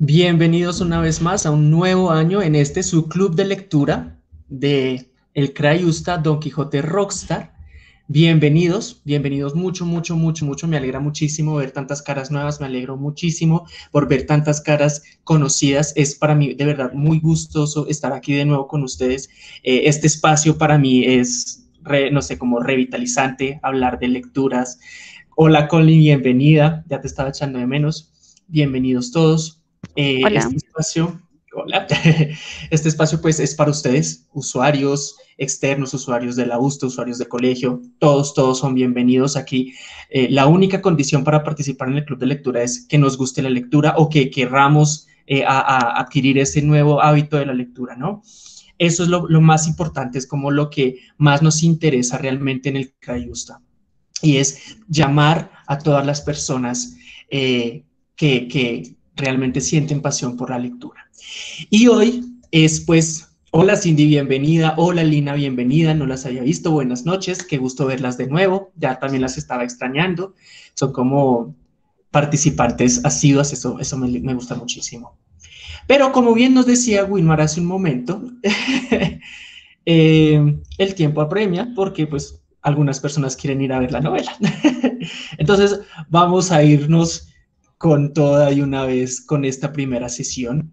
Bienvenidos una vez más a un nuevo año en este su club de lectura de el CRAI-USTA Don Quijote RockStar. Bienvenidos, bienvenidos mucho. Me alegra muchísimo ver tantas caras nuevas, me alegro muchísimo por ver tantas caras conocidas. Es para mí de verdad muy gustoso estar aquí de nuevo con ustedes. Este espacio para mí es, no sé, como revitalizante, hablar de lecturas. Hola Colin, bienvenida, ya te estaba echando de menos. Bienvenidos todos. Hola. Este espacio pues es para ustedes, usuarios externos, usuarios de la USTA, usuarios del colegio, todos son bienvenidos aquí. La única condición para participar en el club de lectura es que nos guste la lectura o que querramos adquirir ese nuevo hábito de la lectura, ¿no? Eso es lo más importante, es como lo que más nos interesa realmente en el CRAI-USTA, y es llamar a todas las personas que realmente sienten pasión por la lectura. Y hoy es pues, hola Cindy, bienvenida, hola Lina, bienvenida, no las había visto, buenas noches, qué gusto verlas de nuevo, ya también las estaba extrañando, son como participantes asiduas, eso me gusta muchísimo. Pero como bien nos decía Wilmar hace un momento, el tiempo apremia porque pues algunas personas quieren ir a ver la novela. Entonces vamos a irnos con toda y una vez con esta primera sesión.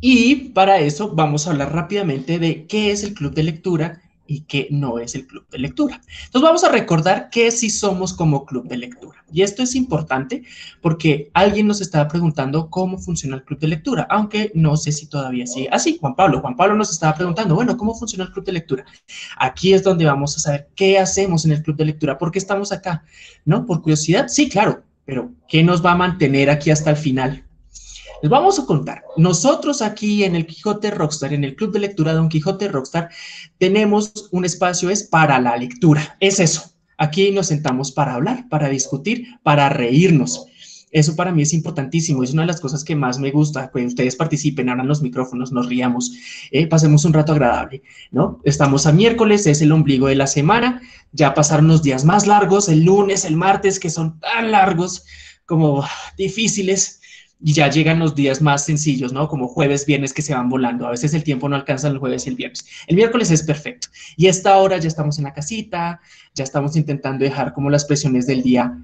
Y para eso vamos a hablar rápidamente de qué es el club de lectura y qué no es el club de lectura. Entonces vamos a recordar qué sí somos como club de lectura. Y esto es importante porque alguien nos estaba preguntando cómo funciona el club de lectura, aunque no sé si todavía sigue así. Juan Pablo nos estaba preguntando, bueno, ¿cómo funciona el club de lectura? Aquí es donde vamos a saber qué hacemos en el club de lectura, por qué estamos acá, ¿no? ¿Por curiosidad? Sí, claro, pero ¿qué nos va a mantener aquí hasta el final? Les vamos a contar, nosotros aquí en el Quijote Rockstar, en el Club de Lectura de Don Quijote Rockstar, tenemos un espacio, es para la lectura, es eso. Aquí nos sentamos para hablar, para discutir, para reírnos. Eso para mí es importantísimo, es una de las cosas que más me gusta, que ustedes participen, abran los micrófonos, nos riamos, pasemos un rato agradable, ¿no? Estamos a miércoles, es el ombligo de la semana, ya pasaron los días más largos, el lunes, el martes, que son tan largos como difíciles, y ya llegan los días más sencillos, ¿no? Como jueves, viernes, que se van volando. A veces el tiempo no alcanza el jueves y el viernes. El miércoles es perfecto. Y a esta hora ya estamos en la casita, ya estamos intentando dejar como las presiones del día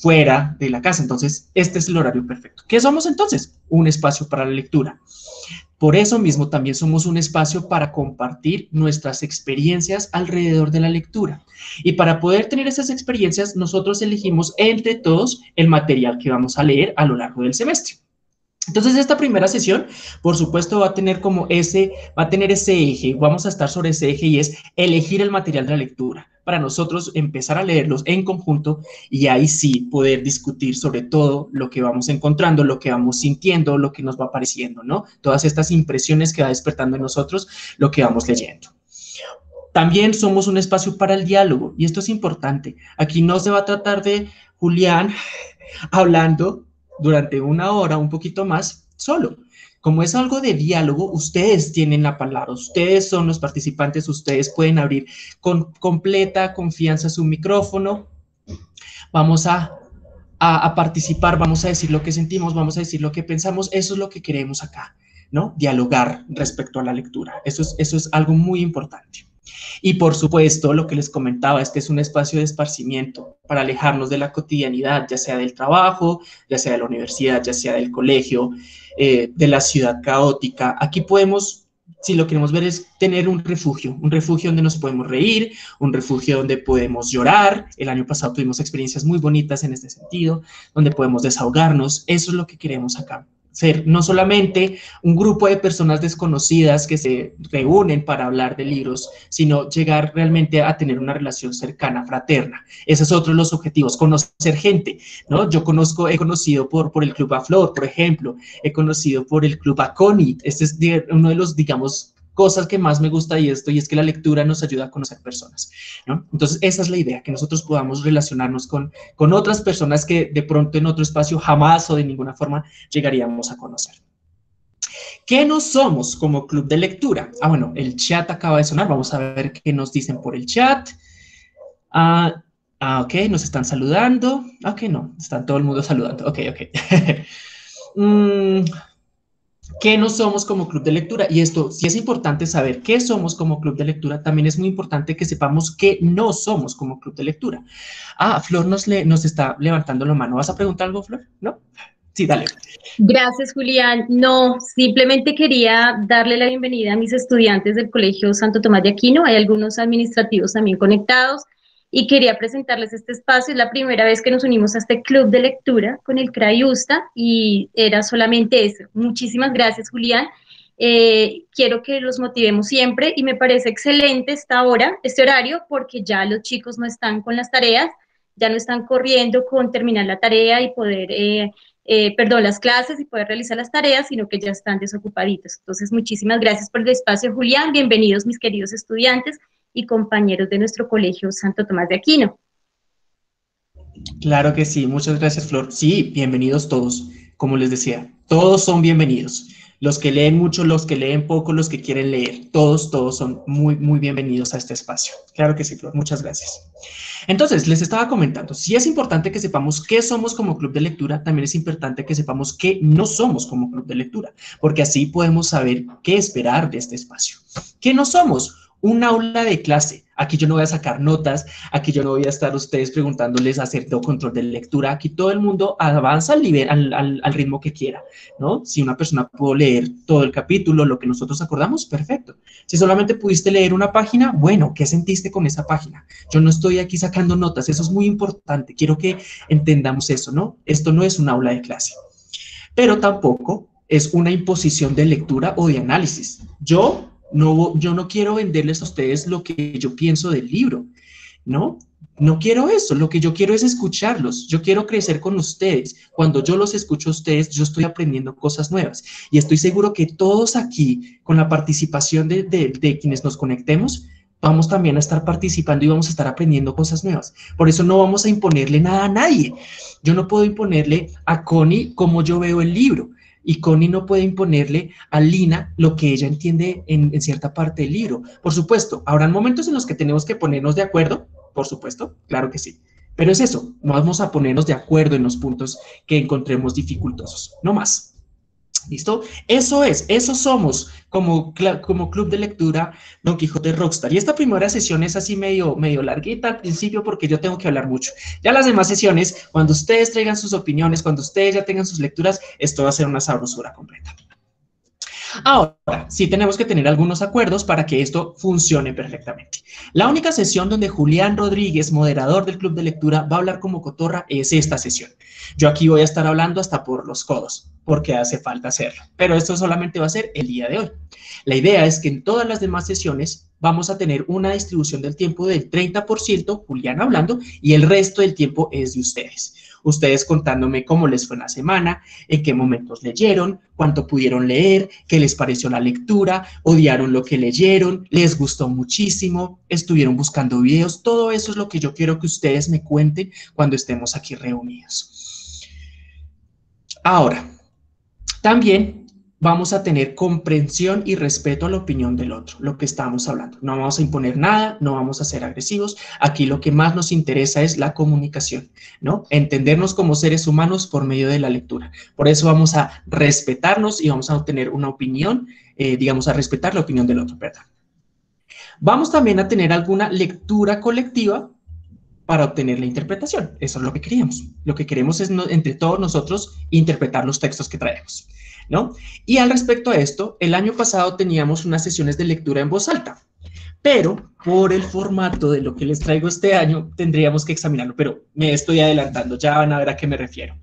fuera de la casa. Entonces, este es el horario perfecto. ¿Qué somos entonces? Un espacio para la lectura. Por eso mismo también somos un espacio para compartir nuestras experiencias alrededor de la lectura. Y para poder tener esas experiencias, nosotros elegimos entre todos el material que vamos a leer a lo largo del semestre. Entonces, esta primera sesión, por supuesto, va a tener como ese eje, vamos a estar sobre ese eje, y es elegir el material de la lectura, para nosotros empezar a leerlos en conjunto y ahí sí poder discutir sobre todo lo que vamos encontrando, lo que vamos sintiendo, lo que nos va pareciendo, ¿no? Todas estas impresiones que va despertando en nosotros lo que vamos leyendo. También somos un espacio para el diálogo, y esto es importante. Aquí no se va a tratar de Julián hablando durante una hora, un poquito más, solo. Como es algo de diálogo, ustedes tienen la palabra, ustedes son los participantes, ustedes pueden abrir con completa confianza su micrófono. Vamos a participar, vamos a decir lo que sentimos, vamos a decir lo que pensamos, eso es lo que queremos acá, ¿no? Dialogar respecto a la lectura, eso es algo muy importante. Y por supuesto, lo que les comentaba, este es un espacio de esparcimiento para alejarnos de la cotidianidad, ya sea del trabajo, ya sea de la universidad, ya sea del colegio, de la ciudad caótica. Aquí podemos, si lo queremos ver, es tener un refugio donde nos podemos reír, un refugio donde podemos llorar. El año pasado tuvimos experiencias muy bonitas en este sentido, donde podemos desahogarnos. Eso es lo que queremos acá. Ser no solamente un grupo de personas desconocidas que se reúnen para hablar de libros, sino llegar realmente a tener una relación cercana, fraterna. Ese es otro de los objetivos, conocer gente, ¿no? Yo he conocido por el Club A Flor, por ejemplo, he conocido por el Club A Connie. Este es uno de los, digamos, cosas que más me gusta de esto, y es que la lectura nos ayuda a conocer personas, ¿no? Entonces, esa es la idea, que nosotros podamos relacionarnos con otras personas que de pronto en otro espacio jamás o de ninguna forma llegaríamos a conocer. ¿Qué no somos como club de lectura? Ah, bueno, el chat acaba de sonar, vamos a ver qué nos dicen por el chat. Ah, ok, nos están saludando. Ok, no, está todo el mundo saludando. Ok. ¿Qué no somos como club de lectura? Y esto sí es importante saber qué somos como club de lectura. También es muy importante que sepamos qué no somos como club de lectura. Ah, Flor nos está levantando la mano. ¿Vas a preguntar algo, Flor? ¿No? Sí, dale. Gracias, Julián. No, simplemente quería darle la bienvenida a mis estudiantes del Colegio Santo Tomás de Aquino. Hay algunos administrativos también conectados. Y quería presentarles este espacio. Es la primera vez que nos unimos a este club de lectura con el CRAI-USTA y era solamente eso. Muchísimas gracias, Julián. Quiero que los motivemos siempre y me parece excelente esta hora, este horario, porque ya los chicos no están con las tareas, ya no están corriendo con terminar la tarea y poder, las clases y poder realizar las tareas, sino que ya están desocupaditos. Entonces, muchísimas gracias por el espacio, Julián. Bienvenidos, mis queridos estudiantes y compañeros de nuestro Colegio Santo Tomás de Aquino. Claro que sí, muchas gracias, Flor. Sí, bienvenidos todos, como les decía, todos son bienvenidos. Los que leen mucho, los que leen poco, los que quieren leer, todos son muy, muy bienvenidos a este espacio. Claro que sí, Flor, muchas gracias. Entonces, les estaba comentando, sí es importante que sepamos qué somos como club de lectura, también es importante que sepamos qué no somos como club de lectura, porque así podemos saber qué esperar de este espacio. ¿Qué no somos? Un aula de clase. Aquí yo no voy a sacar notas, aquí yo no voy a estar a ustedes preguntándoles hacer control de lectura, aquí todo el mundo avanza al ritmo que quiera, ¿no? Si una persona pudo leer todo el capítulo, lo que nosotros acordamos, perfecto. Si solamente pudiste leer una página, bueno, ¿qué sentiste con esa página? Yo no estoy aquí sacando notas, eso es muy importante, quiero que entendamos eso, ¿no? Esto no es un aula de clase, pero tampoco es una imposición de lectura o de análisis. Yo no quiero venderles a ustedes lo que yo pienso del libro, ¿no? No quiero eso, lo que yo quiero es escucharlos, yo quiero crecer con ustedes. Cuando yo los escucho a ustedes, yo estoy aprendiendo cosas nuevas. Y estoy seguro que todos aquí, con la participación de quienes nos conectemos, vamos también a estar participando y vamos a estar aprendiendo cosas nuevas. Por eso no vamos a imponerle nada a nadie. Yo no puedo imponerle a Connie cómo yo veo el libro. Y Connie no puede imponerle a Lina lo que ella entiende en cierta parte del libro. Por supuesto, habrán momentos en los que tenemos que ponernos de acuerdo, por supuesto, claro que sí. Pero es eso, no vamos a ponernos de acuerdo en los puntos que encontremos dificultosos, no más. ¿Listo? Eso es, eso somos como club de lectura Don Quijote Rockstar. Y esta primera sesión es así medio larguita al principio porque yo tengo que hablar mucho. Ya las demás sesiones, cuando ustedes traigan sus opiniones, cuando ustedes ya tengan sus lecturas, esto va a ser una sabrosura completa. Ahora, sí tenemos que tener algunos acuerdos para que esto funcione perfectamente. La única sesión donde Julián Rodríguez, moderador del club de lectura, va a hablar como cotorra es esta sesión. Yo aquí voy a estar hablando hasta por los codos, porque hace falta hacerlo. Pero esto solamente va a ser el día de hoy. La idea es que en todas las demás sesiones vamos a tener una distribución del tiempo del 30% Julián hablando y el resto del tiempo es de ustedes. Ustedes contándome cómo les fue en la semana, en qué momentos leyeron, cuánto pudieron leer, qué les pareció la lectura, odiaron lo que leyeron, les gustó muchísimo, estuvieron buscando videos. Todo eso es lo que yo quiero que ustedes me cuenten cuando estemos aquí reunidos. Ahora, también vamos a tener comprensión y respeto a la opinión del otro, lo que estamos hablando. No vamos a imponer nada, no vamos a ser agresivos. Aquí lo que más nos interesa es la comunicación, ¿no? Entendernos como seres humanos por medio de la lectura. Por eso vamos a respetarnos y vamos a obtener una opinión, a respetar la opinión del otro, ¿verdad? Vamos también a tener alguna lectura colectiva para obtener la interpretación. Eso es lo que queríamos. Lo que queremos es, entre todos nosotros, interpretar los textos que traemos, ¿no? Y al respecto a esto, el año pasado teníamos unas sesiones de lectura en voz alta, pero por el formato de lo que les traigo este año, tendríamos que examinarlo, pero me estoy adelantando, ya van a ver a qué me refiero.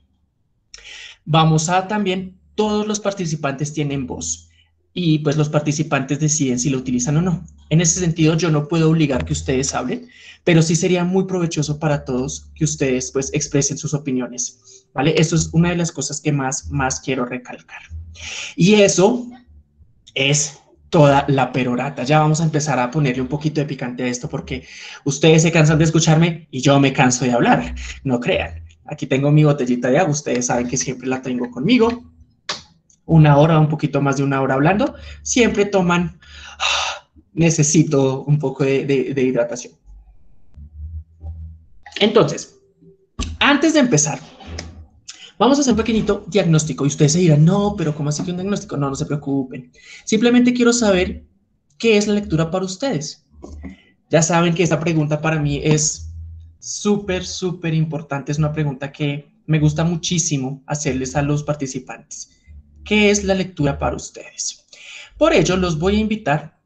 Vamos a también, todos los participantes tienen voz, y pues los participantes deciden si lo utilizan o no. En ese sentido, yo no puedo obligar que ustedes hablen, pero sí sería muy provechoso para todos que ustedes pues expresen sus opiniones, ¿vale? Eso es una de las cosas que más quiero recalcar. Y eso es toda la perorata. Ya vamos a empezar a ponerle un poquito de picante a esto porque ustedes se cansan de escucharme y yo me canso de hablar, no crean. Aquí tengo mi botellita de agua, ustedes saben que siempre la tengo conmigo. Una hora, un poquito más de una hora hablando, siempre toman, necesito un poco de hidratación. Entonces, antes de empezar, vamos a hacer un pequeñito diagnóstico. Y ustedes se dirán, no, pero ¿cómo así que un diagnóstico? No, no se preocupen. Simplemente quiero saber qué es la lectura para ustedes. Ya saben que esta pregunta para mí es súper, súper importante. Es una pregunta que me gusta muchísimo hacerles a los participantes. ¿Qué es la lectura para ustedes? Por ello, los voy a invitar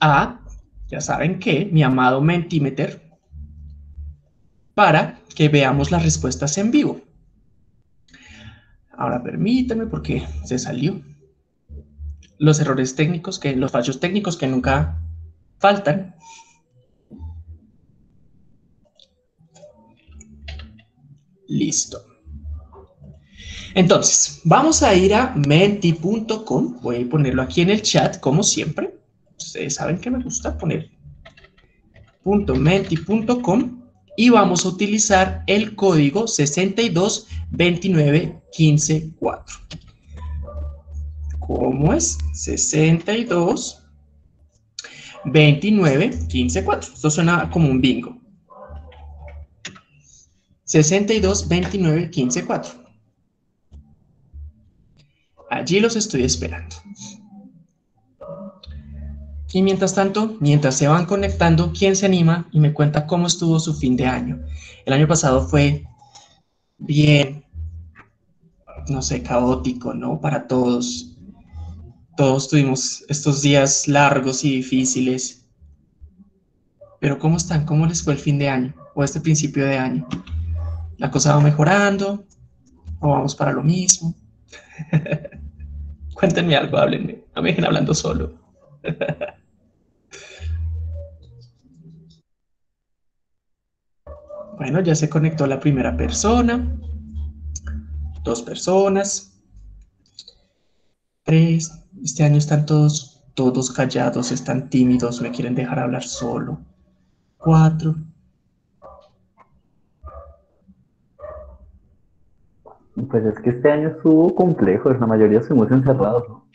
a, ya saben que, mi amado Mentimeter, para que veamos las respuestas en vivo. Ahora permítanme porque se salió. Los errores técnicos, los fallos técnicos que nunca faltan. Listo. Entonces, vamos a ir a menti.com. Voy a ponerlo aquí en el chat, como siempre. Ustedes saben que me gusta poner .menti.com y vamos a utilizar el código 6229154. ¿Cómo es? 6229154. Esto suena como un bingo. 6229154. Allí los estoy esperando. Y mientras tanto, mientras se van conectando, ¿quién se anima y me cuenta cómo estuvo su fin de año? El año pasado fue bien, no sé, caótico, ¿no? Para todos. Todos tuvimos estos días largos y difíciles. Pero ¿cómo están? ¿Cómo les fue el fin de año? O este principio de año. ¿La cosa va mejorando? ¿O vamos para lo mismo? Cuéntenme algo, háblenme. No me dejen hablando solo. Bueno, ya se conectó la primera persona, dos personas, tres. Este año están todos callados, están tímidos, me quieren dejar hablar solo. Cuatro. Pues es que este año estuvo complejo, la mayoría estuvimos encerrados, ¿no?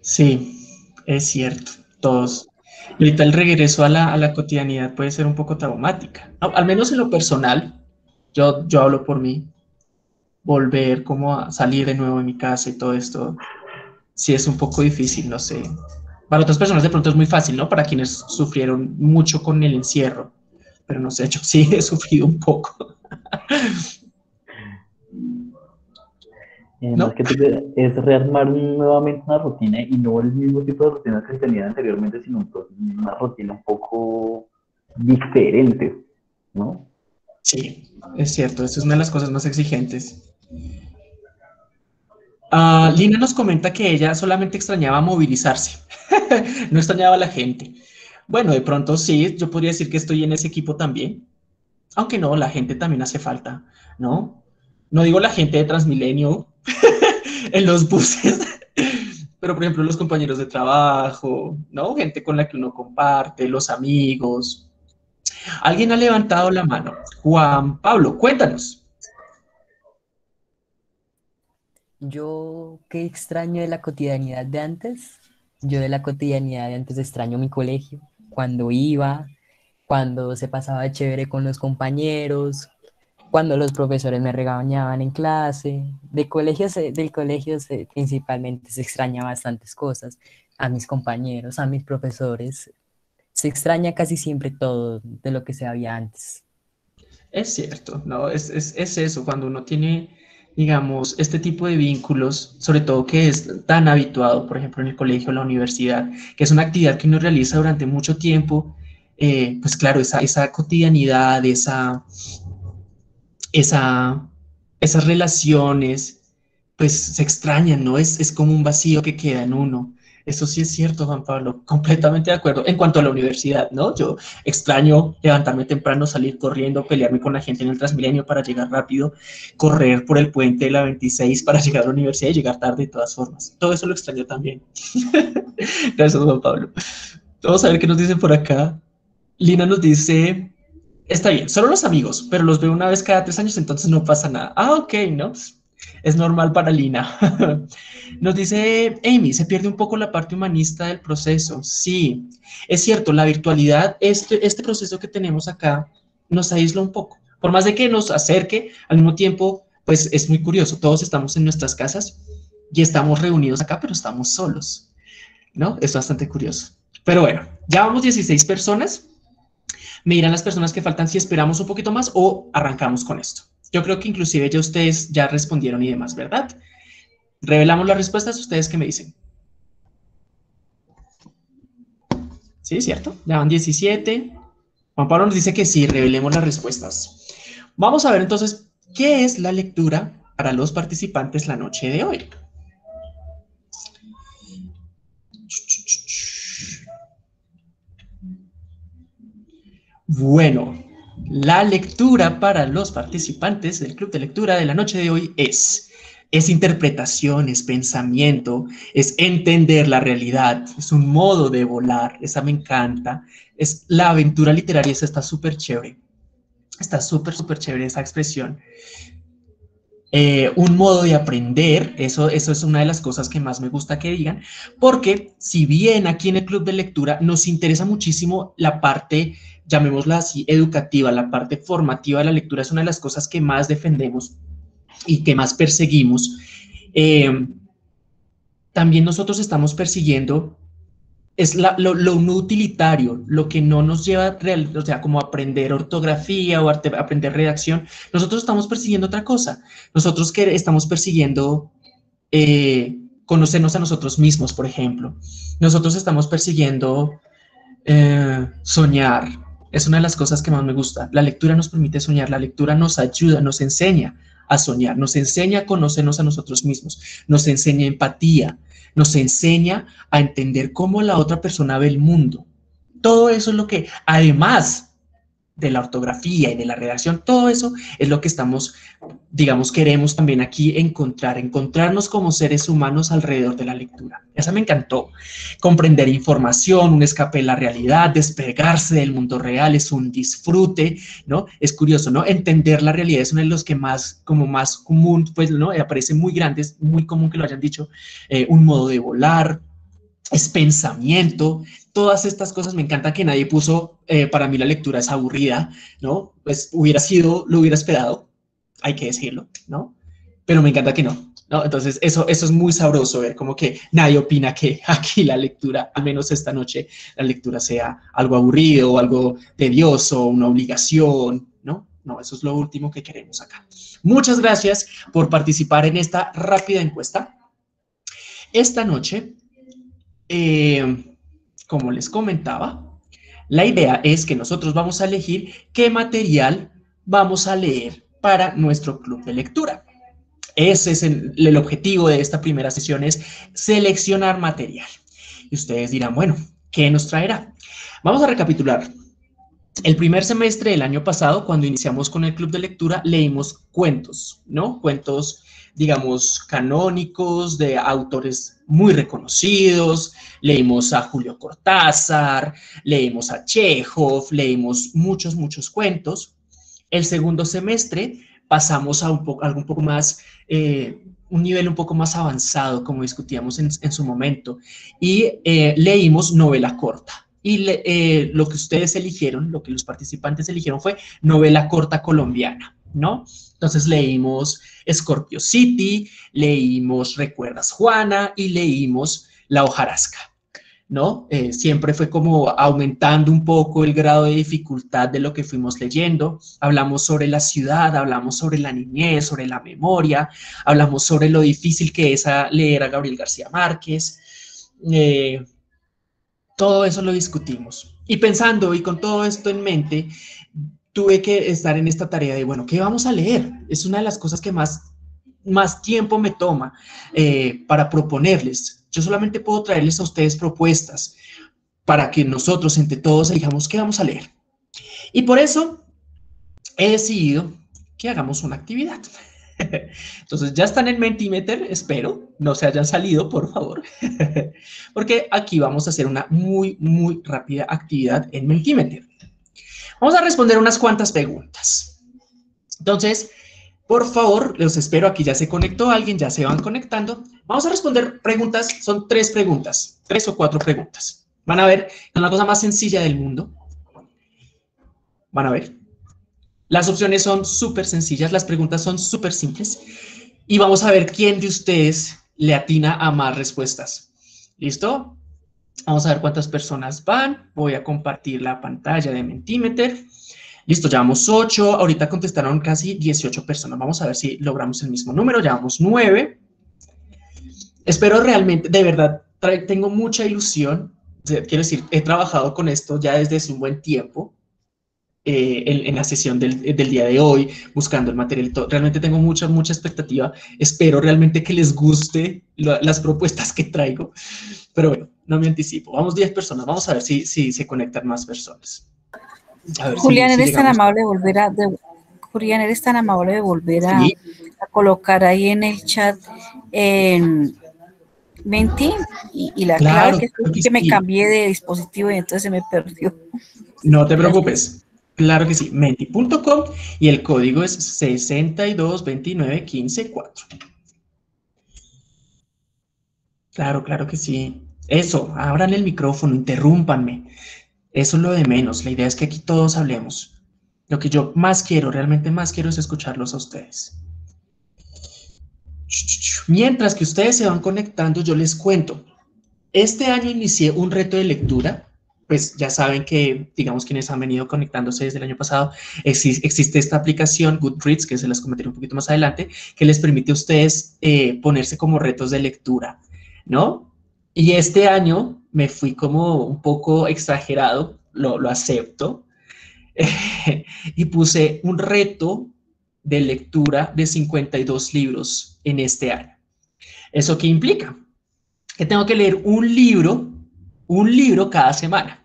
Sí. Es cierto, todos. Ahorita el regreso a la cotidianidad puede ser un poco traumática. Al menos en lo personal, yo hablo por mí. Volver como a salir de nuevo de mi casa y todo esto, sí es un poco difícil, no sé. Para otras personas de pronto es muy fácil, ¿no? Para quienes sufrieron mucho con el encierro. Pero no sé, yo sí he sufrido un poco. ¿No? Más que es rearmar nuevamente una rutina y no el mismo tipo de rutina que tenía anteriormente, sino una rutina un poco diferente, ¿no? Sí, es cierto, esta es una de las cosas más exigentes. Lina nos comenta que ella solamente extrañaba movilizarse, no extrañaba a la gente. Bueno, de pronto sí, yo podría decir que estoy en ese equipo también, aunque no, la gente también hace falta, ¿no? No digo la gente de Transmilenio, en los buses, pero por ejemplo los compañeros de trabajo, ¿no? Gente con la que uno comparte, los amigos. Alguien ha levantado la mano. Juan Pablo, cuéntanos. Yo qué extraño de la cotidianidad de antes. Yo de la cotidianidad de antes extraño mi colegio, cuando iba, cuando se pasaba chévere con los compañeros, cuando los profesores me regañaban en clase. Del colegio principalmente se extraña bastantes cosas, a mis compañeros, a mis profesores, se extraña casi siempre todo de lo que se había antes. Es cierto, ¿no? Es eso, cuando uno tiene, digamos, este tipo de vínculos, sobre todo que es tan habituado, por ejemplo, en el colegio o la universidad, que es una actividad que uno realiza durante mucho tiempo, pues claro, esa cotidianidad, esas relaciones, pues se extrañan, ¿no? Es como un vacío que queda en uno. Eso sí es cierto, Juan Pablo, completamente de acuerdo. En cuanto a la universidad, ¿no? Yo extraño levantarme temprano, salir corriendo, pelearme con la gente en el Transmilenio para llegar rápido, correr por el puente de la 26 para llegar a la universidad y llegar tarde de todas formas. Todo eso lo extraño también. Gracias, Juan Pablo. Vamos a ver qué nos dicen por acá. Lina nos dice... Está bien, solo los amigos, pero los veo una vez cada 3 años, entonces no pasa nada. Ah, ok, ¿no? Es normal para Lina. Nos dice Amy, se pierde un poco la parte humanista del proceso. Sí, es cierto, la virtualidad, este proceso que tenemos acá, nos aísla un poco. Por más de que nos acerque, al mismo tiempo, pues es muy curioso. Todos estamos en nuestras casas y estamos reunidos acá, pero estamos solos, ¿no? Es bastante curioso. Pero bueno, ya vamos 16 personas. Me dirán las personas que faltan si esperamos un poquito más o arrancamos con esto. Yo creo que inclusive ya ustedes ya respondieron y demás, ¿verdad? Revelamos las respuestas. ¿Ustedes qué me dicen? Sí, ¿cierto? Ya van 17. Juan Pablo nos dice que sí, revelemos las respuestas. Vamos a ver entonces qué es la lectura para los participantes la noche de hoy. Bueno, la lectura para los participantes del club de lectura de la noche de hoy es interpretación, es pensamiento, es entender la realidad, es un modo de volar, esa me encanta, es la aventura literaria, esa está súper chévere, está súper chévere esa expresión. Un modo de aprender, eso es una de las cosas que más me gusta que digan, porque si bien aquí en el club de lectura nos interesa muchísimo la parte, llamémosla así, educativa, la parte formativa de la lectura es una de las cosas que más defendemos y que más perseguimos, también nosotros estamos persiguiendo es lo no utilitario, lo que no nos lleva, o sea, como aprender ortografía o aprender redacción. Nosotros estamos persiguiendo otra cosa. Nosotros que estamos persiguiendo conocernos a nosotros mismos, por ejemplo. Nosotros estamos persiguiendo soñar. Es una de las cosas que más me gusta. La lectura nos permite soñar, la lectura nos ayuda, nos enseña a soñar, nos enseña a conocernos a nosotros mismos, nos enseña empatía, nos enseña a entender cómo la otra persona ve el mundo. Todo eso es lo que, además de la ortografía y de la redacción, todo eso es lo que estamos, digamos, queremos también aquí encontrarnos como seres humanos alrededor de la lectura. Esa me encantó. Comprender información, un escape de la realidad, despegarse del mundo real, es un disfrute, ¿no? Es curioso, ¿no? Entender la realidad es uno de los que más común, pues, ¿no? Aparece muy grande, es muy común que lo hayan dicho. Un modo de volar, es pensamiento. Todas estas cosas, me encanta que nadie puso, para mí la lectura es aburrida, ¿no? Pues lo hubiera esperado, hay que decirlo, ¿no? Pero me encanta que no, ¿no? Entonces eso es muy sabroso, ver como que nadie opina que aquí la lectura, al menos esta noche, la lectura sea algo aburrido, algo tedioso, una obligación, ¿no? No, eso es lo último que queremos acá. Muchas gracias por participar en esta rápida encuesta. Esta noche, como les comentaba, la idea es que nosotros vamos a elegir qué material vamos a leer para nuestro club de lectura. Ese es el objetivo de esta primera sesión, es seleccionar material. Y ustedes dirán, bueno, ¿qué nos traerá? Vamos a recapitular. El primer semestre del año pasado, cuando iniciamos con el club de lectura, leímos cuentos, ¿no? Cuentos, digamos, canónicos, de autores muy reconocidos. Leímos a Julio Cortázar, leímos a Chejov, leímos muchos cuentos. El segundo semestre pasamos a algo un poco más, un nivel un poco más avanzado, como discutíamos en su momento, y leímos novela corta. Y lo que ustedes eligieron, lo que los participantes eligieron fue novela corta colombiana, ¿no? Entonces leímos Scorpio City, leímos Recuerdas Juana y leímos La Hojarasca, ¿no? Siempre fue como aumentando un poco el grado de dificultad de lo que fuimos leyendo. Hablamos sobre la ciudad, hablamos sobre la niñez, sobre la memoria, hablamos sobre lo difícil que es leer a Gabriel García Márquez. Todo eso lo discutimos. Y pensando y con todo esto en mente, tuve que estar en esta tarea de, bueno, ¿qué vamos a leer? Es una de las cosas que más tiempo me toma para proponerles. Yo solamente puedo traerles a ustedes propuestas para que nosotros, entre todos, elijamos qué vamos a leer. Y por eso he decidido que hagamos una actividad. Entonces, ya están en Mentimeter, espero, no se hayan salido, por favor, porque aquí vamos a hacer una muy rápida actividad en Mentimeter. Vamos a responder unas cuantas preguntas. Entonces, por favor, los espero. Aquí ya se conectó alguien, ya se van conectando. Vamos a responder preguntas, son 3 preguntas, 3 o 4 preguntas. Van a ver, es la cosa más sencilla del mundo. Van a ver. Las opciones son súper sencillas, las preguntas son súper simples y vamos a ver quién de ustedes le atina a más respuestas. ¿Listo? Vamos a ver cuántas personas van. Voy a compartir la pantalla de Mentimeter. Listo, ya vamos 8. Ahorita contestaron casi 18 personas. Vamos a ver si logramos el mismo número. Ya vamos 9. Espero realmente, de verdad, tengo mucha ilusión. Quiero decir, he trabajado con esto ya desde hace un buen tiempo, en la sesión del día de hoy, buscando el material y todo. Realmente tengo mucha, mucha expectativa. Espero realmente que les guste las propuestas que traigo. Pero bueno, no me anticipo. Vamos 10 personas. Vamos a ver si se conectan más personas. A ver, Julián, eres tan amable de volver a... ¿Sí? A colocar ahí en el chat... Menti y la clave que me cambié de dispositivo y entonces se me perdió. No te preocupes, claro que sí, menti.com y el código es 622915154. Claro, claro que sí. Eso, abran el micrófono, interrúmpanme. Eso es lo de menos, la idea es que aquí todos hablemos. Lo que yo más quiero, realmente más quiero es escucharlos a ustedes. Mientras que ustedes se van conectando, yo les cuento. Este año inicié un reto de lectura. Pues ya saben que, digamos, quienes han venido conectándose desde el año pasado, existe esta aplicación Goodreads, que se las comentaré un poquito más adelante, que les permite a ustedes ponerse como retos de lectura, ¿no? Y este año me fui como un poco exagerado, lo acepto, y puse un reto de lectura de 52 libros en este año. ¿Eso qué implica? Que tengo que leer un libro cada semana,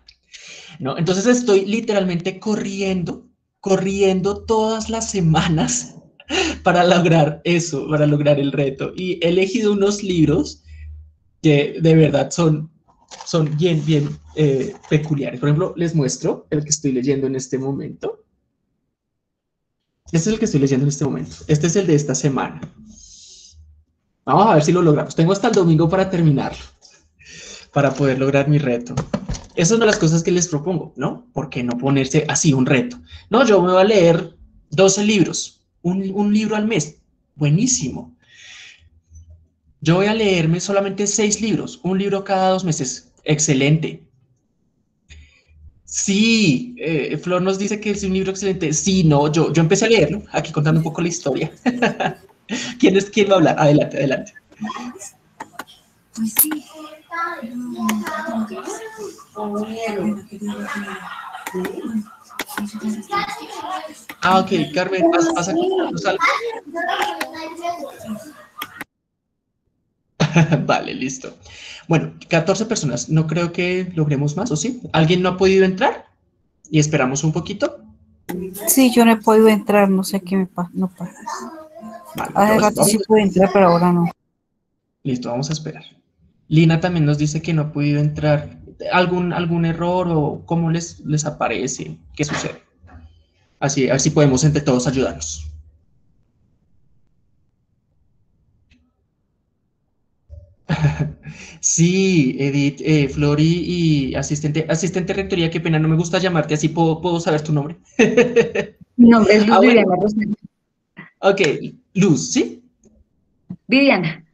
¿no? Entonces estoy literalmente corriendo todas las semanas para lograr eso, para lograr el reto. Y he elegido unos libros que de verdad son bien, bien peculiares. Por ejemplo, les muestro el que estoy leyendo en este momento. Este es el que estoy leyendo en este momento. Este es el de esta semana. Vamos a ver si lo logramos. Tengo hasta el domingo para terminarlo, para poder lograr mi reto. Esa es una de las cosas que les propongo, ¿no? ¿Por qué no ponerse así un reto? No, yo me voy a leer 12 libros, un libro al mes. Buenísimo. Yo voy a leerme solamente 6 libros, un libro cada 2 meses. Excelente. Sí, Flor nos dice que es un libro excelente. Sí, no, yo empecé a leerlo, aquí contando un poco la historia. ¿Quién va a hablar? Adelante, adelante. Ah, ok, Carmen, ¿vas a contarnos algo? Vale, listo. Bueno, 14 personas. No creo que logremos más, ¿o sí? ¿Alguien no ha podido entrar? ¿Y esperamos un poquito? Sí, yo no he podido entrar. No sé qué me pasa. No pasa. Vale, hace rato sí pude entrar, pero ahora no. Listo, vamos a esperar. Lina también nos dice que no ha podido entrar. ¿Algún error o cómo les aparece? ¿Qué sucede? Así, a ver si podemos entre todos ayudarnos. Sí, Edith, Flori y asistente rectoría, qué pena, no me gusta llamarte así, ¿puedo saber tu nombre? Mi nombre es Luz Viviana Rosario. Ok, Luz, ¿sí? Viviana,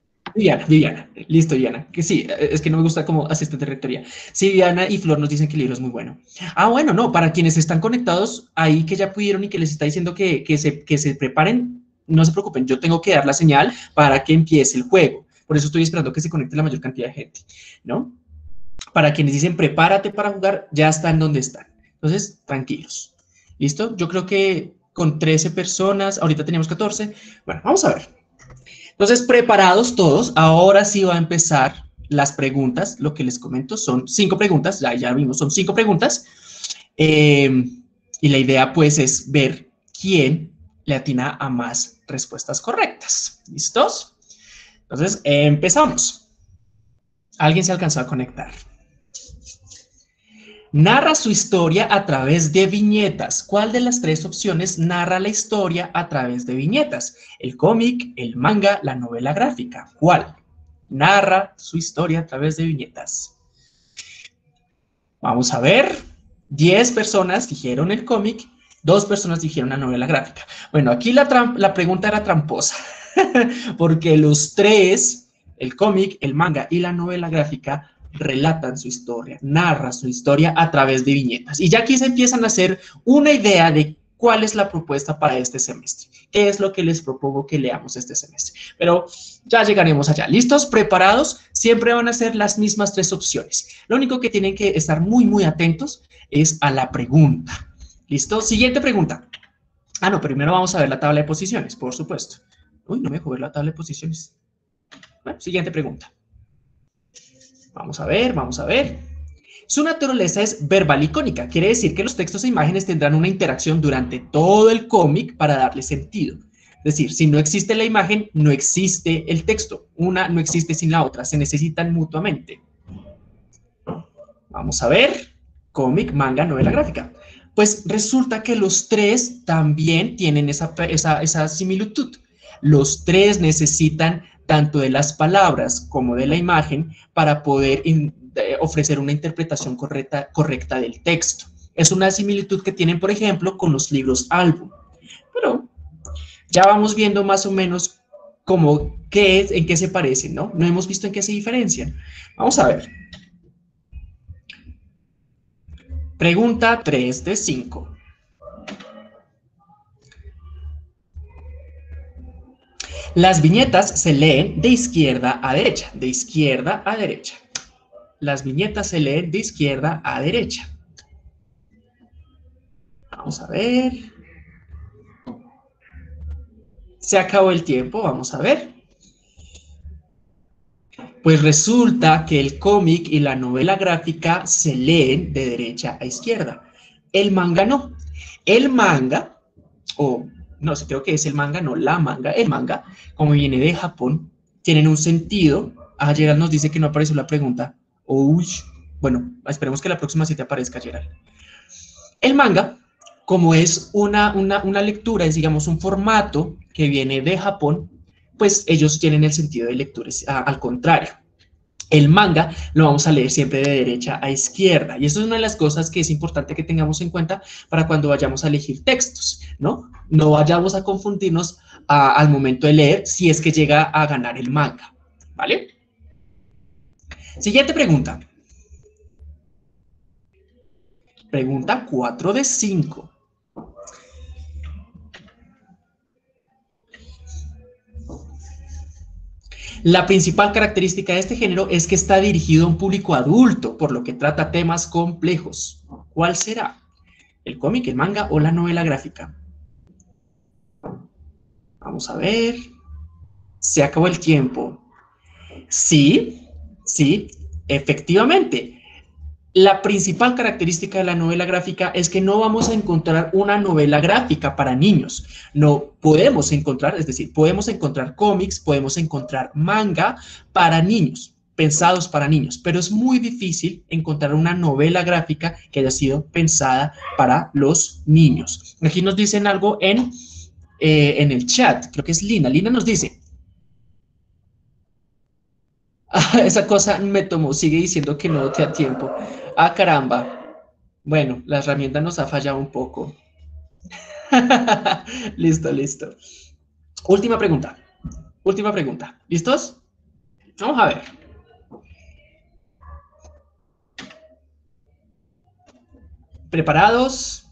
listo, Viviana, que sí, es que no me gusta como asistente rectoría. Sí, Viviana y Flor nos dicen que el libro es muy bueno. Ah, bueno, no, para quienes están conectados ahí que ya pudieron y que les está diciendo que se preparen, no se preocupen, yo tengo que dar la señal para que empiece el juego. Por eso estoy esperando que se conecte la mayor cantidad de gente, ¿no? Para quienes dicen, prepárate para jugar, ya están donde están. Entonces, tranquilos. ¿Listo? Yo creo que con 13 personas, ahorita teníamos 14. Bueno, vamos a ver. Entonces, preparados todos, ahora sí va a empezar las preguntas. Lo que les comento son 5 preguntas, ya vimos, son 5 preguntas. Y la idea, pues, es ver quién le atina a más respuestas correctas. ¿Listos? Entonces, empezamos. Alguien se alcanzó a conectar. Narra su historia a través de viñetas. ¿Cuál de las 3 opciones narra la historia a través de viñetas? El cómic, el manga, la novela gráfica. ¿Cuál? Narra su historia a través de viñetas. Vamos a ver. 10 personas dijeron el cómic, Dos personas dijeron una novela gráfica. Bueno, aquí la pregunta era tramposa, porque los tres, el cómic, el manga y la novela gráfica, relatan su historia, narran su historia a través de viñetas. Y ya aquí se empiezan a hacer una idea de cuál es la propuesta para este semestre, qué es lo que les propongo que leamos este semestre. Pero ya llegaremos allá. ¿Listos? ¿Preparados? Siempre van a ser las mismas tres opciones. Lo único que tienen que estar muy, muy atentos es a la pregunta. ¿Listo? Siguiente pregunta. Ah, no, primero vamos a ver la tabla de posiciones, por supuesto. Uy, no me dejó ver la tabla de posiciones. Bueno, siguiente pregunta. Vamos a ver, vamos a ver. Su naturaleza es verbal icónica. Quiere decir que los textos e imágenes tendrán una interacción durante todo el cómic para darle sentido. Es decir, si no existe la imagen, no existe el texto. Una no existe sin la otra. Se necesitan mutuamente. Vamos a ver. Cómic, manga, novela gráfica. Pues resulta que los tres también tienen esa similitud. Los tres necesitan tanto de las palabras como de la imagen para poder ofrecer una interpretación correcta del texto. Es una similitud que tienen, por ejemplo, con los libros álbum. Pero ya vamos viendo más o menos como qué es, en qué se parecen, ¿no? No hemos visto en qué se diferencian. Vamos a ver. Pregunta 3 de 5. Las viñetas se leen de izquierda a derecha, de izquierda a derecha. Las viñetas se leen de izquierda a derecha. Vamos a ver. Se acabó el tiempo, vamos a ver. Pues resulta que el cómic y la novela gráfica se leen de derecha a izquierda. El manga no. El manga, no sé, creo que es el manga, no la manga. El manga, como viene de Japón, tienen un sentido. Ah, Gerald nos dice que no apareció la pregunta. Uy, bueno, esperemos que la próxima sí te aparezca, Gerald. El manga, como es una lectura, es digamos un formato que viene de Japón, pues ellos tienen el sentido de lectura al contrario. El manga lo vamos a leer siempre de derecha a izquierda. Y eso es una de las cosas que es importante que tengamos en cuenta para cuando vayamos a elegir textos, ¿no? No vayamos a confundirnos al momento de leer si es que llega a ganar el manga, ¿vale? Siguiente pregunta. Pregunta 4 de 5. La principal característica de este género es que está dirigido a un público adulto, por lo que trata temas complejos. ¿Cuál será? ¿El cómic, el manga o la novela gráfica? Vamos a ver. Se acabó el tiempo. Sí, sí, efectivamente. La principal característica de la novela gráfica es que no vamos a encontrar una novela gráfica para niños. No podemos encontrar, es decir, podemos encontrar cómics, podemos encontrar manga para niños, pensados para niños, pero es muy difícil encontrar una novela gráfica que haya sido pensada para los niños. Aquí nos dicen algo en el chat, creo que es Lina. Lina nos dice... Esa cosa me tomó, sigue diciendo que no te da tiempo. Ah, caramba. Bueno, la herramienta nos ha fallado un poco. Listo, listo. Última pregunta. Última pregunta. ¿Listos? Vamos a ver. ¿Preparados?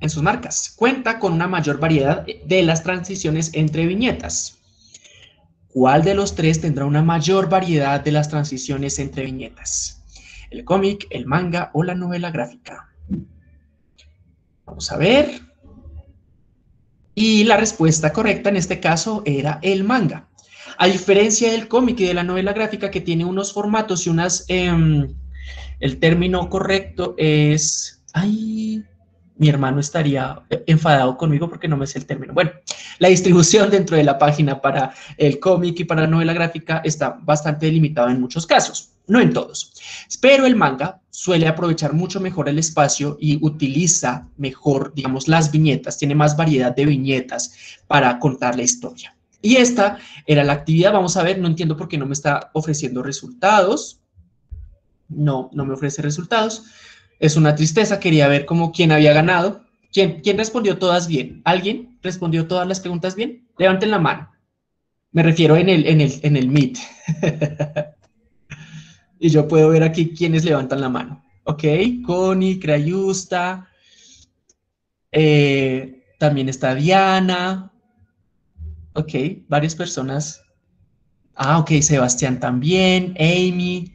En sus marcas. Cuenta con una mayor variedad de las transiciones entre viñetas. ¿Cuál de los tres tendrá una mayor variedad de las transiciones entre viñetas? ¿El cómic, el manga o la novela gráfica? Vamos a ver. Y la respuesta correcta en este caso era el manga. A diferencia del cómic y de la novela gráfica que tiene unos formatos y unas... el término correcto es... ¡Ay! Mi hermano estaría enfadado conmigo porque no me sé el término. Bueno, la distribución dentro de la página para el cómic y para la novela gráfica está bastante delimitada en muchos casos, no en todos. Pero el manga suele aprovechar mucho mejor el espacio y utiliza mejor, digamos, las viñetas. Tiene más variedad de viñetas para contar la historia. Y esta era la actividad. Vamos a ver, no entiendo por qué no me está ofreciendo resultados. No, no me ofrece resultados. Es una tristeza, quería ver como quién había ganado, ¿Quién respondió todas bien? ¿Alguien respondió todas las preguntas bien? Levanten la mano. Me refiero en el Meet. Y yo puedo ver aquí quiénes levantan la mano. Ok, Connie, CRAI-USTA. También está Diana. Ok, varias personas. Ah, ok, Sebastián también, Amy,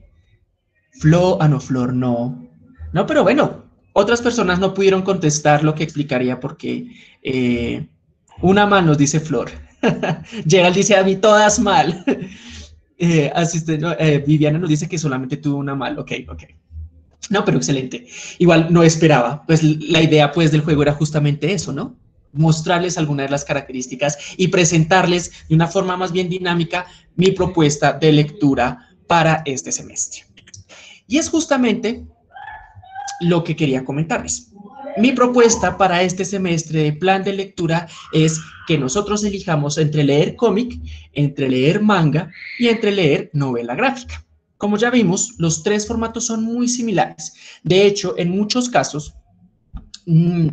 Flo, ah no, Flor no. No, pero bueno, otras personas no pudieron contestar, lo que explicaría por qué. Una mal nos dice Flor. Gerald dice, a mí todas mal. Viviana nos dice que solamente tuvo una mal. Ok, ok. No, pero excelente. Igual no esperaba. Pues la idea pues del juego era justamente eso, ¿no? Mostrarles algunas de las características y presentarles de una forma más bien dinámica mi propuesta de lectura para este semestre. Y es justamente lo que quería comentarles. Mi propuesta para este semestre de plan de lectura es que nosotros elijamos entre leer cómic, entre leer manga y entre leer novela gráfica. Como ya vimos, los tres formatos son muy similares. De hecho, en muchos casos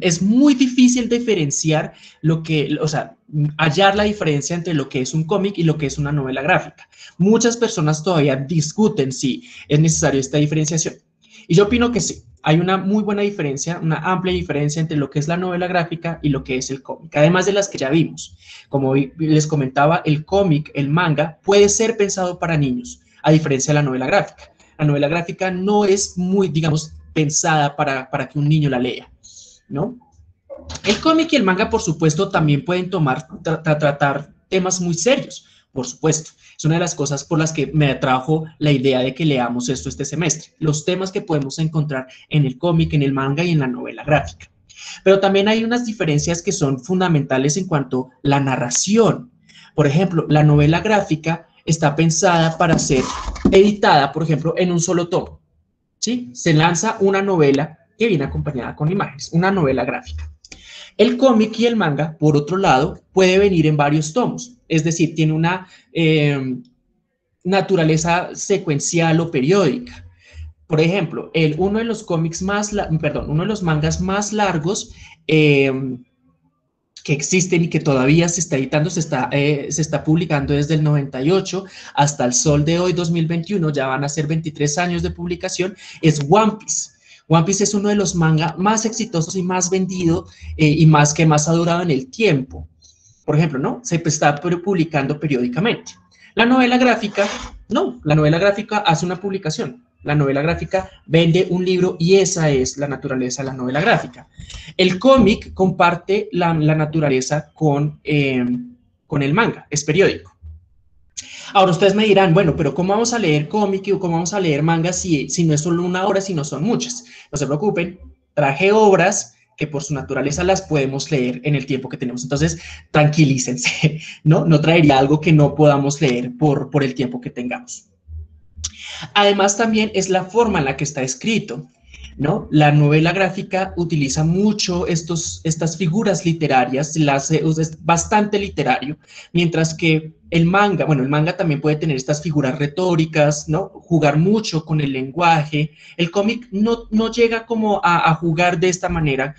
es muy difícil diferenciar lo que, o sea, hallar la diferencia entre lo que es un cómic y lo que es una novela gráfica. Muchas personas todavía discuten si es necesario esta diferenciación. Y yo opino que sí, hay una muy buena diferencia, una amplia diferencia entre lo que es la novela gráfica y lo que es el cómic, además de las que ya vimos. Como les comentaba, el cómic, el manga, puede ser pensado para niños, a diferencia de la novela gráfica. La novela gráfica no es muy, digamos, pensada para que un niño la lea, ¿no? El cómic y el manga, por supuesto, también pueden tratar temas muy serios, por supuesto. Es una de las cosas por las que me atrajo la idea de que leamos esto este semestre, los temas que podemos encontrar en el cómic, en el manga y en la novela gráfica. Pero también hay unas diferencias que son fundamentales en cuanto a la narración. Por ejemplo, la novela gráfica está pensada para ser editada, por ejemplo, en un solo tomo, ¿sí? Se lanza una novela que viene acompañada con imágenes, una novela gráfica. El cómic y el manga, por otro lado, puede venir en varios tomos, es decir, tiene una naturaleza secuencial o periódica. Por ejemplo, uno de los mangas más largos que existen y que todavía se está editando, se está publicando desde el 98 hasta el sol de hoy, 2021, ya van a ser 23 años de publicación, es One Piece. One Piece es uno de los mangas más exitosos y más vendido y que más ha durado en el tiempo. Por ejemplo, ¿no? Se está publicando periódicamente. La novela gráfica, no, la novela gráfica hace una publicación. La novela gráfica vende un libro y esa es la naturaleza de la novela gráfica. El cómic comparte la naturaleza con el manga, es periódico. Ahora ustedes me dirán, bueno, pero ¿cómo vamos a leer cómic o cómo vamos a leer manga si no es solo una obra, si no son muchas? No se preocupen, traje obras que por su naturaleza las podemos leer en el tiempo que tenemos. Entonces, tranquilícense, ¿no? No traería algo que no podamos leer por el tiempo que tengamos. Además, también es la forma en la que está escrito, ¿no? La novela gráfica utiliza mucho estas figuras literarias, es bastante literario, mientras que el manga, bueno, el manga también puede tener estas figuras retóricas, ¿no? Jugar mucho con el lenguaje. El cómic no llega como a jugar de esta manera,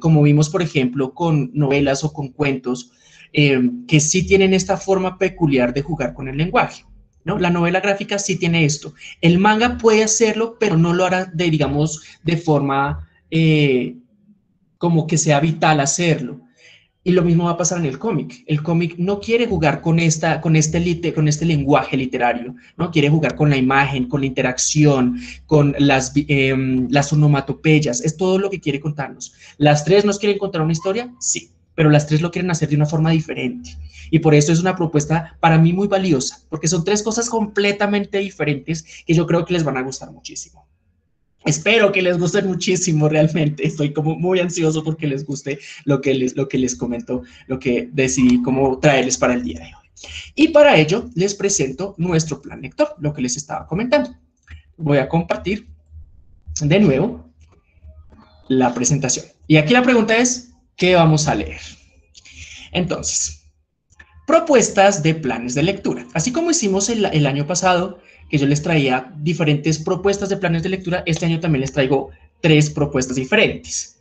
como vimos, por ejemplo, con novelas o con cuentos, que sí tienen esta forma peculiar de jugar con el lenguaje, ¿no? La novela gráfica sí tiene esto. El manga puede hacerlo, pero no lo hará, de forma como que sea vital hacerlo. Y lo mismo va a pasar en el cómic. El cómic no quiere jugar con este lenguaje literario, ¿no? Quiere jugar con la imagen, con la interacción, con las onomatopeyas. Es todo lo que quiere contarnos. ¿Las tres nos quieren contar una historia? Sí, pero las tres lo quieren hacer de una forma diferente. Y por eso es una propuesta para mí muy valiosa, porque son tres cosas completamente diferentes que yo creo que les van a gustar muchísimo. Espero que les gusten muchísimo realmente. Estoy como muy ansioso porque les guste lo que les comento, lo que decidí como traerles para el día de hoy. Y para ello les presento nuestro plan lector, lo que les estaba comentando. Voy a compartir de nuevo la presentación. Y aquí la pregunta es, ¿qué vamos a leer? Entonces, propuestas de planes de lectura. Así como hicimos el año pasado, que yo les traía diferentes propuestas de planes de lectura, este año también les traigo tres propuestas diferentes.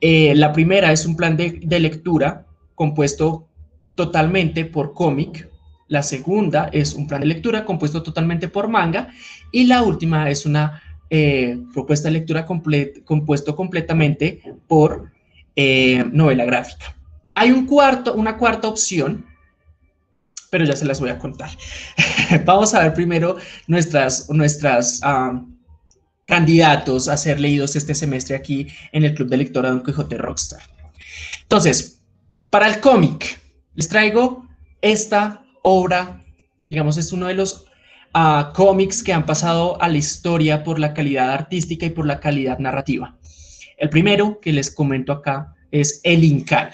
La primera es un plan de lectura compuesto totalmente por cómic. La segunda es un plan de lectura compuesto totalmente por manga. Y la última es una propuesta de lectura compuesto completamente por novela gráfica. Hay una cuarta opción, pero ya se las voy a contar. Vamos a ver primero nuestros candidatos a ser leídos este semestre aquí en el Club de Lectura Don Quijote Rockstar. Entonces, para el cómic, les traigo esta obra, digamos, es uno de los cómics que han pasado a la historia por la calidad artística y por la calidad narrativa. El primero que les comento acá es El Incal.